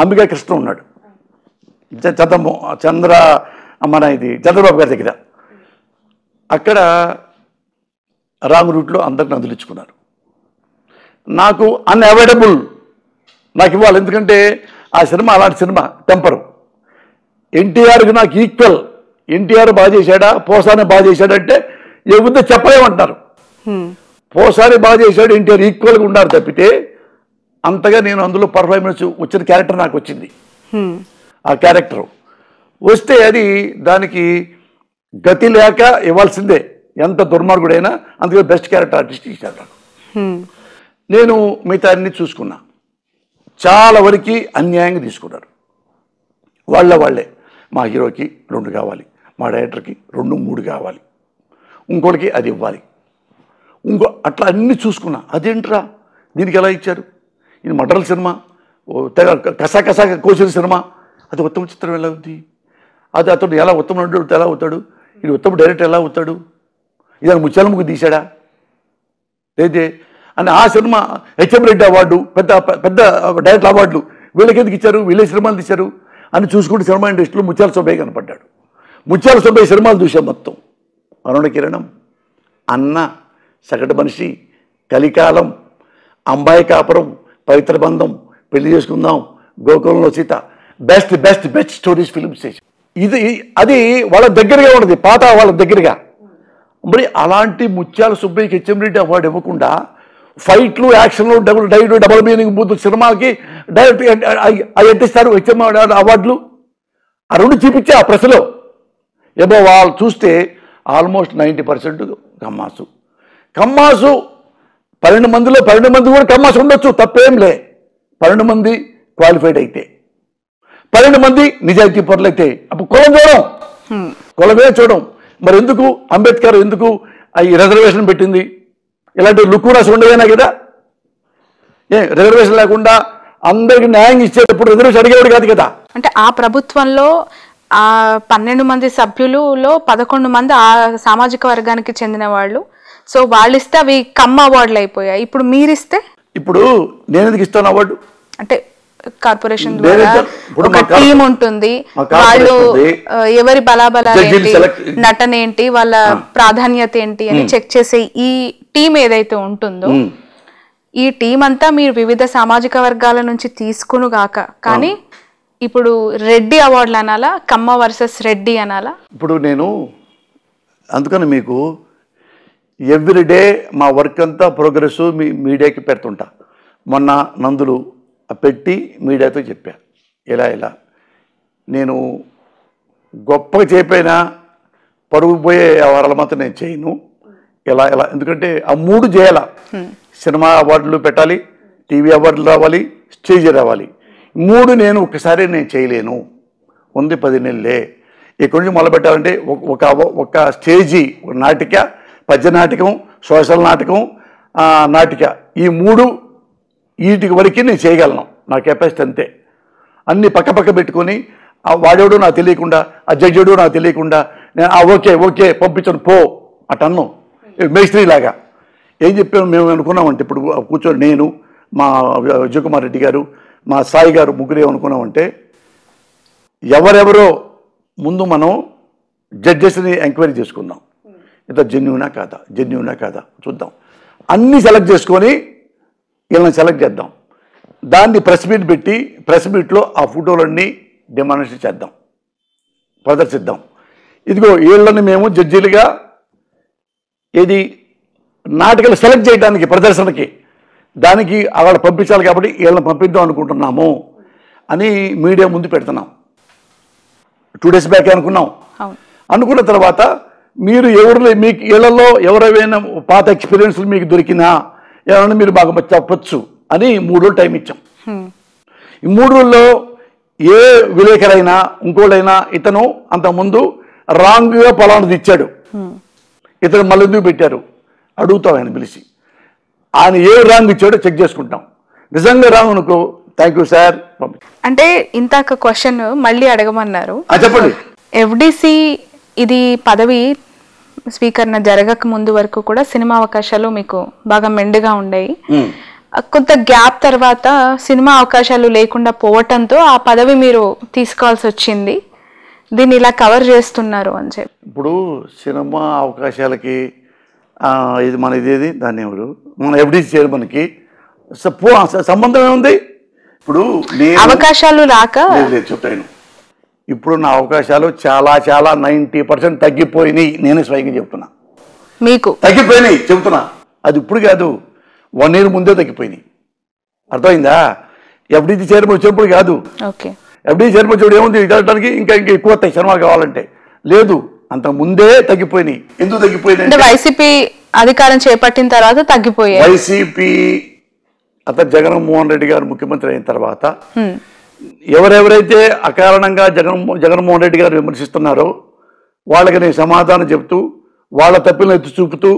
అంబికా కృష్ణ ఉన్నాడు చంద్రబాబు గారి దగ్గర, అక్కడ రాంగ్ రూట్లో అందరిని అందులిచ్చుకున్నారు. నాకు అన్అవాయిడబుల్, నాకు ఇవ్వాలి, ఎందుకంటే ఆ సినిమా అలాంటి సినిమా టెంపరు. ఎన్టీఆర్కి నాకు ఈక్వల్, ఎన్టీఆర్ బాగా చేశాడా పోసాని బాగా చేశాడంటే ఎవరితో చెప్పలేమంటారు. పోసాని బాగా చేశాడు, ఎన్టీఆర్ ఈక్వల్గా ఉన్నారు తప్పితే అంతగా నేను అందులో పర్ఫార్మెన్స్ వచ్చిన క్యారెక్టర్ నాకు వచ్చింది. ఆ క్యారెక్టరు వస్తే అది దానికి గతి లేక ఇవ్వాల్సిందే, ఎంత దుర్మార్గుడైనా. అందుకే బెస్ట్ క్యారెక్టర్ ఆర్టిస్ట్ ఇచ్చాడు నాకు. నేను మిగతా అన్ని చూసుకున్నా, చాలా వరకు అన్యాయంగా తీసుకున్నారు. వాళ్ళే మా హీరోకి 2 కావాలి, మా డైరెక్టర్కి 2-3 కావాలి, ఇంకోటికి అది ఇవ్వాలి, ఇంకో అట్లా అన్నీ చూసుకున్నా. అదేంట్రా దీనికి ఎలా ఇచ్చారు, ఇది మటరల్ సినిమా, కసా కసా కోసిన సినిమా, అది ఉత్తమ చిత్రం ఎలా ఉంది, అది అతడు ఎలా ఉత్తమ నటుడు ఎలా అవుతాడు, ఇది ఉత్తమ డైరెక్టర్ ఎలా అవుతాడు, ఇదని ముచ్చాలముకు తీశాడా లేదే అని. ఆ సినిమా హెచ్ఎం రెడ్డి అవార్డు, పెద్ద పెద్ద డైరెక్టర్ అవార్డులు వీళ్ళకి ఎందుకు ఇచ్చారు, వీళ్ళే సినిమాలు తీశారు అని చూసుకుంటే సినిమా ఇండస్ట్రీలో ముత్యాల సుబ్బయ్య కనపడ్డాడు. ముత్యాల సుబ్బయ్య సినిమాలు చూసాం మొత్తం, అరుణ కిరణం, అన్న, సగటు మనిషి, కలికాలం, అంబాయి కాపురం, పవిత్ర బంధం, పెళ్లి చేసుకుందాం, గోకులంలో Seetha, best best best stories films చేసి ఇది అది వాళ్ళ దగ్గరగా ఉన్నది, పాత వాళ్ళ దగ్గరగా. మరి అలాంటి ముత్యాల సుబ్బయ్యకి హెచ్ఎం రెడ్డి అవార్డు ఇవ్వకుండా ఫైట్లు, యాక్షన్లు, డబుల్ మీనింగ్ బూత్ సినిమాకి డైరెక్ట్ అవి ఎట్టిస్తారు హెచ్ఎం అవార్డులు? ఆ 2 చూపించే ఆ ప్రెస్లో ఏమో వాళ్ళు చూస్తే ఆల్మోస్ట్ 90% కమ్మాసు. కమ్మాసు 12 మందిలో 12 మంది కూడా కమ్మాసు ఉండొచ్చు, తప్పేంలే. 12 మంది క్వాలిఫైడ్ అయితే, 12 మంది నిజాయితీ పనులు అయితే, అప్పుడు కులమే చూడడం. మరి ఎందుకు అంబేద్కర్ ఎందుకు ఈ రిజర్వేషన్ పెట్టింది? ఇలాంటి లుక్కురాసి ఉండవేనా కదా? ఏ రిజర్వేషన్ లేకుండా అందరికి న్యాయం ఇచ్చేటప్పుడు రిజర్వేషన్ అడిగేవాడు కాదు కదా. అంటే ఆ ప్రభుత్వంలో ఆ 12 మంది సభ్యులలో 11 మంది ఆ సామాజిక వర్గానికి చెందిన వాళ్ళు. సో వాళ్ళు ఇస్తే అవి కమ్మ అవార్డులు అయిపోయాయి. ఇప్పుడు మీరిస్తే, ఇప్పుడు నేను ఎందుకు ఇస్తాను అవార్డు అంటే, కార్పొరేషన్ టీం ఉంటుంది, వాళ్ళు ఎవరి బలాబలాలు ఏంటి, నటన ఏంటి, వాళ్ళ ప్రాధాన్యత ఏంటి అని చెక్ చేసే ఈ టీం ఏదైతే ఉంటుందో, ఈ టీం అంతా మీరు వివిధ సామాజిక వర్గాల నుంచి తీసుకును గాక. కానీ ఇప్పుడు రెడ్డి అవార్డులు అనాలా, కమ్మ వర్సెస్ రెడ్డి అనాలా? ఇప్పుడు నేను అందుకని మీకు ఎవ్రీడే మా వర్క్ అంతా ప్రోగ్రెస్ మీ మీడియాకి పెడుతుంటా. మొన్న నందులు పెట్టి మీడియాతో చెప్పా, ఇలా నేను గొప్పగా చెప్పైనా పరుగు పోయే వ్యవహారాలు మాత్రం నేను చేయను, ఇలా. ఎందుకంటే ఆ 3 చేయాల, సినిమా అవార్డులు పెట్టాలి, టీవీ అవార్డులు రావాలి, స్టేజ్ రావాలి, 3 నేను ఒకసారి నేను చేయలేను. ఉంది 10 నెలలే, ఇక్కడి నుంచి మొదలు పెట్టాలంటే ఒక స్టేజీ, నాటిక, పద్య నాటకం, సోషల్ నాటకం, నాటిక, ఈ 3 వీటికి వరకు నేను చేయగలను, నా కెపాసిటీ అంతే. అన్నీ పక్క పెట్టుకొని ఆ వాడేవాడు నాకు తెలియకుండా, ఆ జడ్జేడు నాకు తెలియకుండా నేను ఓకే పంపించను పో అటన్ను మేస్త్రీలాగా ఏం చెప్పాము మేము అనుకున్నామంటే, ఇప్పుడు కూర్చొని నేను మా విజయకుమార్ రెడ్డి గారు, మా సాయి గారు ముగ్గురు ఏమనుకున్నామంటే, ఎవరెవరో ముందు మనం జడ్జెస్ని ఎంక్వైరీ చేసుకుందాం, ఇంత జెన్యూనా కాదా చూద్దాం, అన్నీ సెలెక్ట్ చేసుకొని వీళ్ళని సెలెక్ట్ చేద్దాం, దాన్ని ప్రెస్ మీట్ పెట్టి ప్రెస్ మీట్లో ఆ ఫోటోలన్నీ డెమాన్స్ట్రేట్ చేద్దాం, ప్రదర్శిద్దాం. ఇదిగో వీళ్ళని మేము జడ్జీలుగా ఇది నాటకాలు సెలెక్ట్ చేయడానికి, ప్రదర్శనకి దానికి అక్కడ పంపించాలి కాబట్టి వీళ్ళని పంపిద్దాం అనుకుంటున్నాము అని మీడియా ముందు పెడుతున్నాం. 2 డేస్ బ్యాక్ అనుకున్నాం. అనుకున్న తర్వాత మీరు ఎవరు, మీకు వీళ్ళల్లో ఎవరైనా పాత ఎక్స్పీరియన్స్లు మీకు దొరికినా ఏమైనా మీరు బాగా చెప్పచ్చు అని 3 రోజులు టైం ఇచ్చాం. ఈ మూడు రోజుల్లో ఏ విలేకరైనా ఇంకోడైనా ఇతను అంత ముందు రాంగ్గా పలానది ఇచ్చాడు, ఇతను మళ్ళీ పెట్టారు, అడుగుతాం ఆయన పిలిచి, ఆయన ఏ రాంగ్ ఇచ్చాడో చెక్ చేసుకుంటాం. నిజంగా రాంగ్ అనుకో, థ్యాంక్ యూ సార్. అంటే ఇంత క్వశ్చన్ మళ్ళీ అడగమన్నారు, చెప్పండి. ఎఫ్డిసి ఇది పదవి స్వీకరణ జరగక ముందు వరకు కూడా సినిమా అవకాశాలు మీకు బాగా మెండుగా ఉండేవి. కొంత గ్యాప్ తర్వాత సినిమా అవకాశాలు లేకుండా పోవటంతో ఆ పదవి మీరు తీసుకోవాల్సి వచ్చింది. దీన్ని ఇలా కవర్ చేస్తున్నారు అని చెప్పి. ఇప్పుడు సినిమా అవకాశాలకి ఇది మన ఇదేది దాన్ని ఎవరు మన ఎఫ్డీసీ చైర్మన్కి సంబంధం ఏముంది? ఇప్పుడు అవకాశాలు రాక చెప్తాను. ఇప్పుడు నా అవకాశాలు చాలా చాలా 90% తగ్గిపోయినాయి. నేను స్వయంగా చెప్తున్నా, మీకు తగ్గిపోయినాయి చెప్తున్నా. అది ఇప్పుడు కాదు, 1 year ముందే తగ్గిపోయినాయి. అర్థమైందా? ఎఫ్డీసీ చైర్మన్ వచ్చినప్పుడు కాదు. ఓకే, ఎఫ్డీసీ చైర్మన్ వచ్చినప్పుడు ఏముంది ఇదడానికి ఇంకా ఇంకా ఎక్కువ వస్తాయి సినిమాలు కావాలంటే. లేదు, అంత ముందే తగ్గిపోయినాయి. ఎందుకు తగ్గిపోయినాయి? వైసీపీ అధికారం చేపట్టిన తర్వాత తగ్గిపోయాయి. వైసీపీ అతను జగన్మోహన్ రెడ్డి గారు ముఖ్యమంత్రి అయిన తర్వాత ఎవరెవరైతే అకారణంగా జగన్మోహన్ రెడ్డి గారు విమర్శిస్తున్నారో వాళ్ళకి నేను సమాధానం చెప్తూ వాళ్ళ తప్పులను ఎత్తి చూపుతూ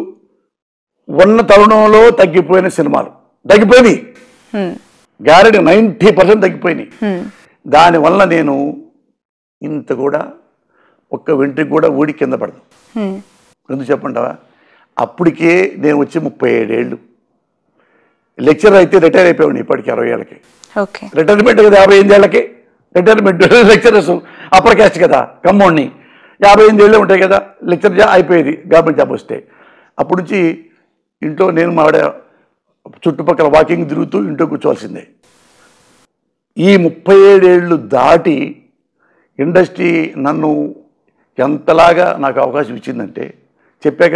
ఉన్న తరుణంలో తగ్గిపోయిన సినిమాలు తగ్గిపోయినాయి. గ్యారెంటీ 90% తగ్గిపోయినాయి. దానివల్ల నేను ఇంత కూడా ఒక్క వెంట్రుక కూడా ఊడి కింద పడదు. ఎందుకు చెప్పంటావా? అప్పటికే నేను వచ్చి 37 years. లెక్చరర్ అయితే రిటైర్ అయిపోయాడు ఇప్పటికి 60 years. ఓకే, రిటైర్మెంట్ కదా 58 years. Retirement lecturers upper caste కదా, కమ్మోడిని 58 years ఉంటాయి కదా. లెక్చర్ అయిపోయేది గవర్నమెంట్ జాబ్ వస్తే. అప్పటి నుంచి ఇంట్లో నేను మావిడ చుట్టుపక్కల వాకింగ్ తిరుగుతూ ఇంట్లో కూర్చోవాల్సిందే. ఈ 37 years దాటి ఇండస్ట్రీ నన్ను ఎంతలాగా నాకు అవకాశం ఇచ్చిందంటే, చెప్పాక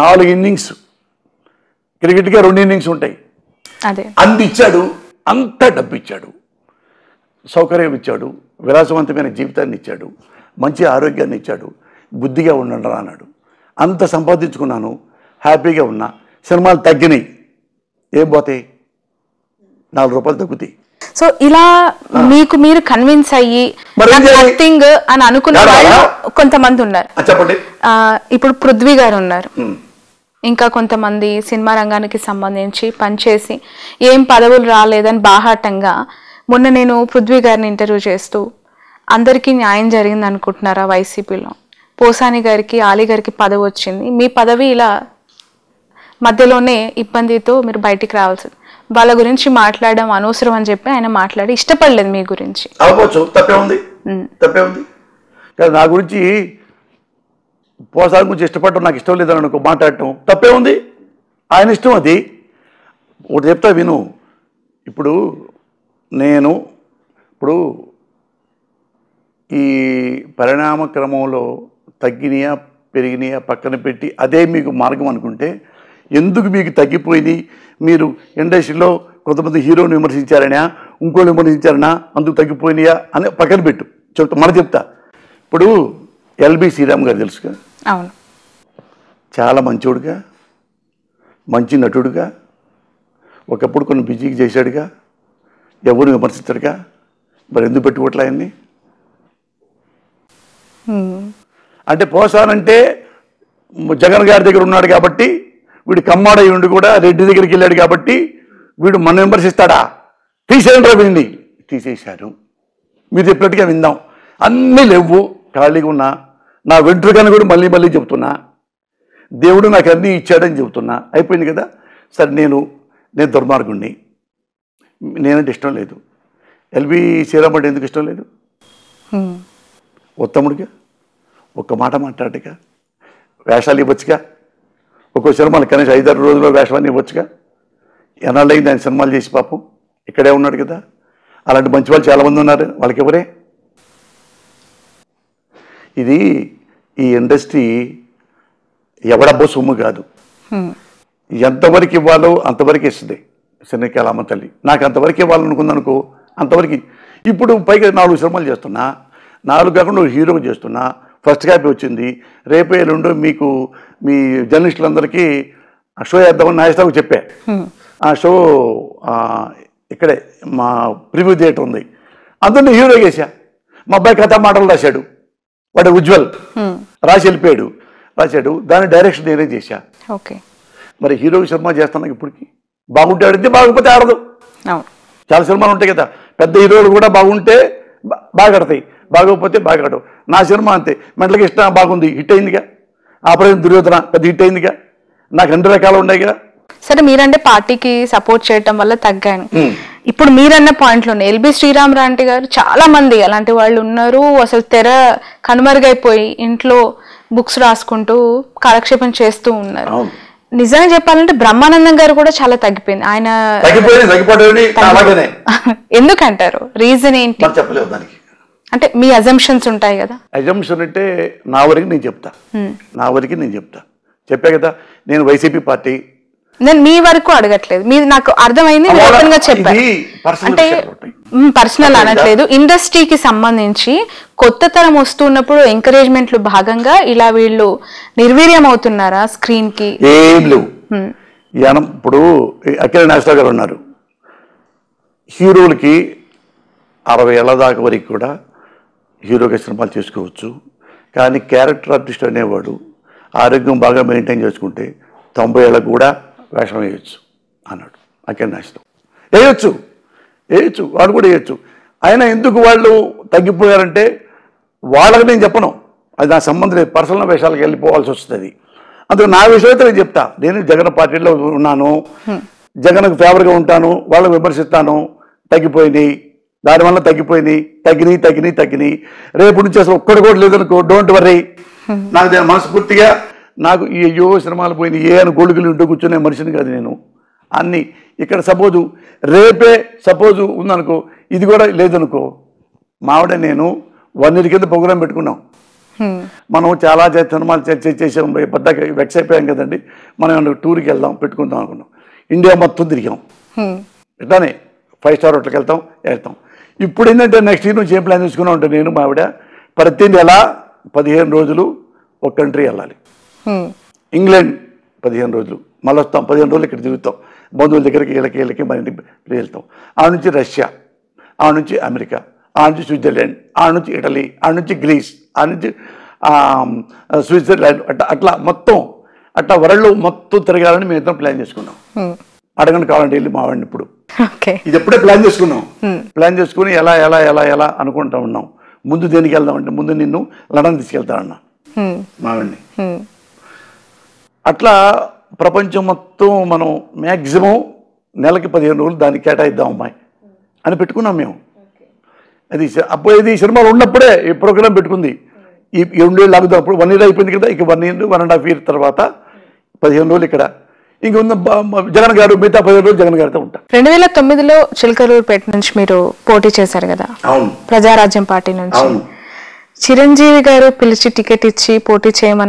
4 innings, క్రికెట్గా 2 innings ఉంటాయి. అందిచ్చాడు, అంత డబ్బు ఇచ్చాడు, సౌకర్యం ఇచ్చాడు, విలాసవంతమైన జీవితాన్ని ఇచ్చాడు, మంచి ఆరోగ్యాన్ని ఇచ్చాడు, బుద్ధిగా ఉండండి అన్నాడు. అంత సంపాదించుకున్నాను, హ్యాపీగా ఉన్నా. సినిమాలు తగ్గినాయి, ఏం పోతాయి? 4 rupees తగ్గుతాయి. సో ఇలా మీకు మీరు కన్విన్స్ అయ్యి యాక్టింగ్ అని అనుకున్న వాళ్ళు కొంతమంది ఉన్నారు. ఇప్పుడు పృథ్వీ గారు ఉన్నారు, ఇంకా కొంతమంది సినిమా రంగానికి సంబంధించి పనిచేసి ఏం పదవులు రాలేదని బాహాటంగా. మొన్న నేను పృథ్వీ గారిని ఇంటర్వ్యూ చేస్తూ అందరికీ న్యాయం జరిగింది అనుకుంటున్నారా? వైసీపీలో పోసాని గారికి, ఆలీ గారికి పదవి వచ్చింది, మీ పదవి ఇలా మధ్యలోనే ఇబ్బందితో మీరు బయటికి రావాల్సి, వాళ్ళ గురించి మాట్లాడడం అనవసరం అని చెప్పి ఆయన మాట్లాడి ఇష్టపడలేదు మీ గురించి. అవ్వచ్చు, తప్పే ఉంది. నా గురించి పోసాని గురించి ఇష్టపడటం నాకు ఇష్టం లేదని అనుకో మాట్లాడటం తప్పే ఉంది, ఆయన ఇష్టం. అది ఒకటి చెప్తా విను. ఇప్పుడు ఇప్పుడు ఈ పరిణామ క్రమంలో తగ్గినయా పెరిగినయా పక్కన పెట్టి అదే మీకు మార్గం అనుకుంటే, ఎందుకు మీకు తగ్గిపోయింది? మీరు ఇండస్ట్రీలో కొంతమంది హీరోని విమర్శించారనా, ఇంకోళ్ళు విమర్శించారనా, అందుకు తగ్గిపోయినాయా అని పక్కన పెట్టు. చెప్తా ఇప్పుడు ఎల్బి శ్రీరామ్ గారు తెలుసుగా. అవును, చాలా మంచోడుగా, మంచి నటుడుగా, ఒకప్పుడు కొన్ని బిజీకి చేశాడుగా, ఎవరు విమర్శిస్తాడుగా. మరి ఎందుకు పెట్టుకోవట్లే ఆయన్ని? అంటే పోసానంటే జగన్ గారి దగ్గర ఉన్నాడు కాబట్టి, వీడు కమ్మాడై ఉండి కూడా రెడ్డి దగ్గరికి వెళ్ళాడు కాబట్టి వీడు మనం విమర్శిస్తాడా? తీసేయండి రా వీడిని. తీసేశారు. మీరు చెప్పినట్టుగా విందాం, అన్నీ లేవు, ఖాళీగా ఉన్నా. నా వెంట్రుకని కూడా మళ్ళీ చెప్తున్నా, దేవుడు నాకు అన్నీ ఇచ్చాడని చెప్తున్నా. అయిపోయింది కదా. సరే, నేను దుర్మార్గుణ్ణి, నేనంటే ఇష్టం లేదు. ఎల్బి శ్రీరామ్ అంటే ఎందుకు ఇష్టం లేదు? ఉత్తముడిగా, ఒక్క మాట మాట్లాడగా, వేషాలు ఇవ్వచ్చుగా, ఒక్కో సినిమాలు కనీసం 5-6 days వేషాన్ని ఇవ్వచ్చుగా. ఎన్నాళ్ళకి దాని సినిమాలు చేసి పాపం ఇక్కడే ఉన్నాడు కదా. అలాంటి మంచి వాళ్ళు చాలామంది ఉన్నారు, వాళ్ళకి ఎవరే? ఇది ఈ ఇండస్ట్రీ ఎవడబ్బో సొమ్ము కాదు. ఎంతవరకు ఇవ్వాలో అంతవరకు ఇస్తుంది శనికాల అమ్మ తల్లి. నాకు అంతవరకు ఇవ్వాలనుకుందనుకో అంతవరకు. ఇప్పుడు పైగా 4 films చేస్తున్నా, 4 కాకుండా హీరో చేస్తున్నా, ఫస్ట్ కాపీ వచ్చింది. రేపే రెండో మీకు మీ జర్నలిస్టులందరికీ ఆ షో చేద్దామని నాయస్తాకు చెప్పా. ఆ షో ఇక్కడే మా ప్రివ్యూ థియేటర్ ఉంది. అందులో హీరో చేశా. మా అబ్బాయి కథ మాటలు రాశాడు, వాడు ఉజ్వల్ రాసి వెళ్ళిపోయాడు, రాశాడు. దాని డైరెక్షన్ నేనే చేశా. ఓకే, మరి హీరో సినిమా చేస్తాను ఇప్పటికి, బాగుంటే ఆడితే, బాగుపోతే ఆడదు. చాలా సినిమాలు ఉంటాయి కదా, పెద్ద హీరోలు కూడా బాగుంటే బాగా ఆడతాయి, బాగోకపోతే బాగా ఆడవు. నా సినిమా అంతే, మెంటల్కి ఇష్టం బాగుంది, హిట్ అయిందిగా. ఆపరేషన్ దుర్యోధన పెద్ద హిట్ అయిందిగా, నాకు రెండు రకాలు ఉన్నాయి కదా. సరే, మీరంటే పార్టీకి సపోర్ట్ చేయడం వల్ల తగ్గాను. ఇప్పుడు మీరన్న పాయింట్లో ఎల్బీ శ్రీరామరాంటి గారు, చాలా మంది అలాంటి వాళ్ళు ఉన్నారు, అసలు తెర కనుమరుగైపోయి ఇంట్లో బుక్స్ రాసుకుంటూ కాలక్షేపం చేస్తూ ఉన్నారు. నిజంగా చెప్పాలంటే బ్రహ్మానందం గారు కూడా చాలా తగ్గిపోయింది, ఆయన ఎందుకంటారు, రీజన్ ఏంటి? చెప్పలేదు దానికి, అంటే మీ అజంప్షన్స్ ఉంటాయి కదా. అజంప్షన్ అంటే నా వరకు నేను చెప్తా చెప్పా కదా, నేను వైసీపీ పార్టీ. నేను మీ వరకు అడగట్లేదు, మీరు నాకు అర్థమైంది చెప్పండి. అంటే పర్సనల్ అనట్లేదు, ఇండస్ట్రీకి సంబంధించి కొత్త తరం వస్తున్నప్పుడు ఎంకరేజ్మెంట్లు భాగంగా ఇలా వీళ్ళు నిర్వీర్యం అవుతున్నారా స్క్రీన్ కి? ఏం లేవు. ఇప్పుడు అఖిల నాగేశ్వరరావు గారు ఉన్నారు, హీరోలకి 60 ఏళ్ల దాకా వరకు కూడా హీరోగా సినిమాలు చేసుకోవచ్చు. కానీ క్యారెక్టర్ ఆర్టిస్ట్ అనేవాడు ఆరోగ్యం బాగా మెయింటైన్ చేసుకుంటే 90 ఏళ్ళకు కూడా వేషం వేయచ్చు అన్నాడు అఖిల నాగేశ్వరరావు. వేయచ్చు వాడు కూడా వేయచ్చు. ఆయన ఎందుకు వాళ్ళు తగ్గిపోయారంటే, వాళ్ళకి నేను చెప్పను, అది నా సంబంధం లేదు, పర్సనల్ వేషాలకు వెళ్ళిపోవాల్సి వస్తుంది. అందుకు నా విషయం అయితే నేను చెప్తా, నేను జగన్ పార్టీలో ఉన్నాను, జగన్కు ఫేవర్గా ఉంటాను, వాళ్ళని విమర్శిస్తాను. తగ్గిపోయినాయి, దానివల్ల తగ్గిపోయినాయి. రేపు నుంచి అసలు ఒక్కడు కూడా లేదనుకో, డోంట్ వర్రీ. నాకు మనస్ఫూర్తిగా నాకు ఈ అయ్యో సినిమాలు పోయినాయి ఏ అని గొడుగులు ఇంటూ కూర్చునే మనిషిని కాదు నేను. అన్నీ ఇక్కడ సపోజు రేపే సపోజు ఉందనుకో, ఇది కూడా లేదనుకో, మావిడ నేను 1 year కింద ప్రోగ్రాం పెట్టుకున్నాం. మనం చాలా సినిమాలు చేసాం, పెద్దగా వెక్స్ అయిపోయాం కదండి. మనం టూర్కి వెళ్దాం పెట్టుకుందాం అనుకున్నాం, ఇండియా మొత్తం తిరిగాం, ఇట్లానే 5-star హోటల్కి వెళ్తాం. ఇప్పుడు ఏంటంటే నెక్స్ట్ ఇయర్ నుంచి ఏం ప్లాన్ చేసుకున్నా ఉంటాను నేను మావిడ, ప్రతి నెల 15 రోజులు ఒక కంట్రీ వెళ్ళాలి. ఇంగ్లాండ్ 15 రోజులు, మళ్ళీ వస్తాం 15 రోజులు, ఇక్కడ తిరుగుతాం, బంధువుల దగ్గరికి వీళ్ళకి మన ఇంటికి వెళ్తాం. ఆ నుంచి రష్యా, ఆ నుంచి అమెరికా, ఆ నుంచి స్విట్జర్లాండ్, ఆ నుంచి ఇటలీ, ఆ నుంచి గ్రీస్, ఆ నుంచి స్విట్జర్లాండ్, అట్లా మొత్తం అట్లా వరల్డ్లో మొత్తం తిరగాలని మేము ఇద్దరం ప్లాన్ చేసుకున్నాం. అడగండి కావాలంటే వెళ్ళి మావాడిని. ఇప్పుడు ఇది ఎప్పుడే ప్లాన్ చేసుకుని ఎలా అనుకుంటా ఉన్నాం. ముందు దేనికి వెళ్దాం అంటే, ముందు నిన్ను లండన్ తీసుకెళ్తానన్నా మావాడిని. అట్లా ప్రపంచం మొత్తం మనం మ్యాక్సిమం నెలకి 15 రోజులు దాన్ని కేటాయిద్దాం అమ్మాయి అని పెట్టుకున్నాం మేము. అది అప్పుడు ఇది సినిమాలు ఉన్నప్పుడే ఈ ప్రోగ్రాం పెట్టుకుంది. ఈ 2 years లాగుదాం, అప్పుడు 1 year అయిపోయింది కదా. ఇక 1.5 years తర్వాత 15 రోజులు ఇక్కడ ఇంకొంత జగన్ గారు, మిగతా 15 రోజులు జగన్ గారితో ఉంటారు. 2009లో చిలకలూరుపేట నుంచి మీరు పోటీ చేశారు కదా ప్రజారాజ్యం పార్టీ నుంచి, చిరంజీవి గారు పిలిచి టికెట్ ఇచ్చి పోటీ చేయమని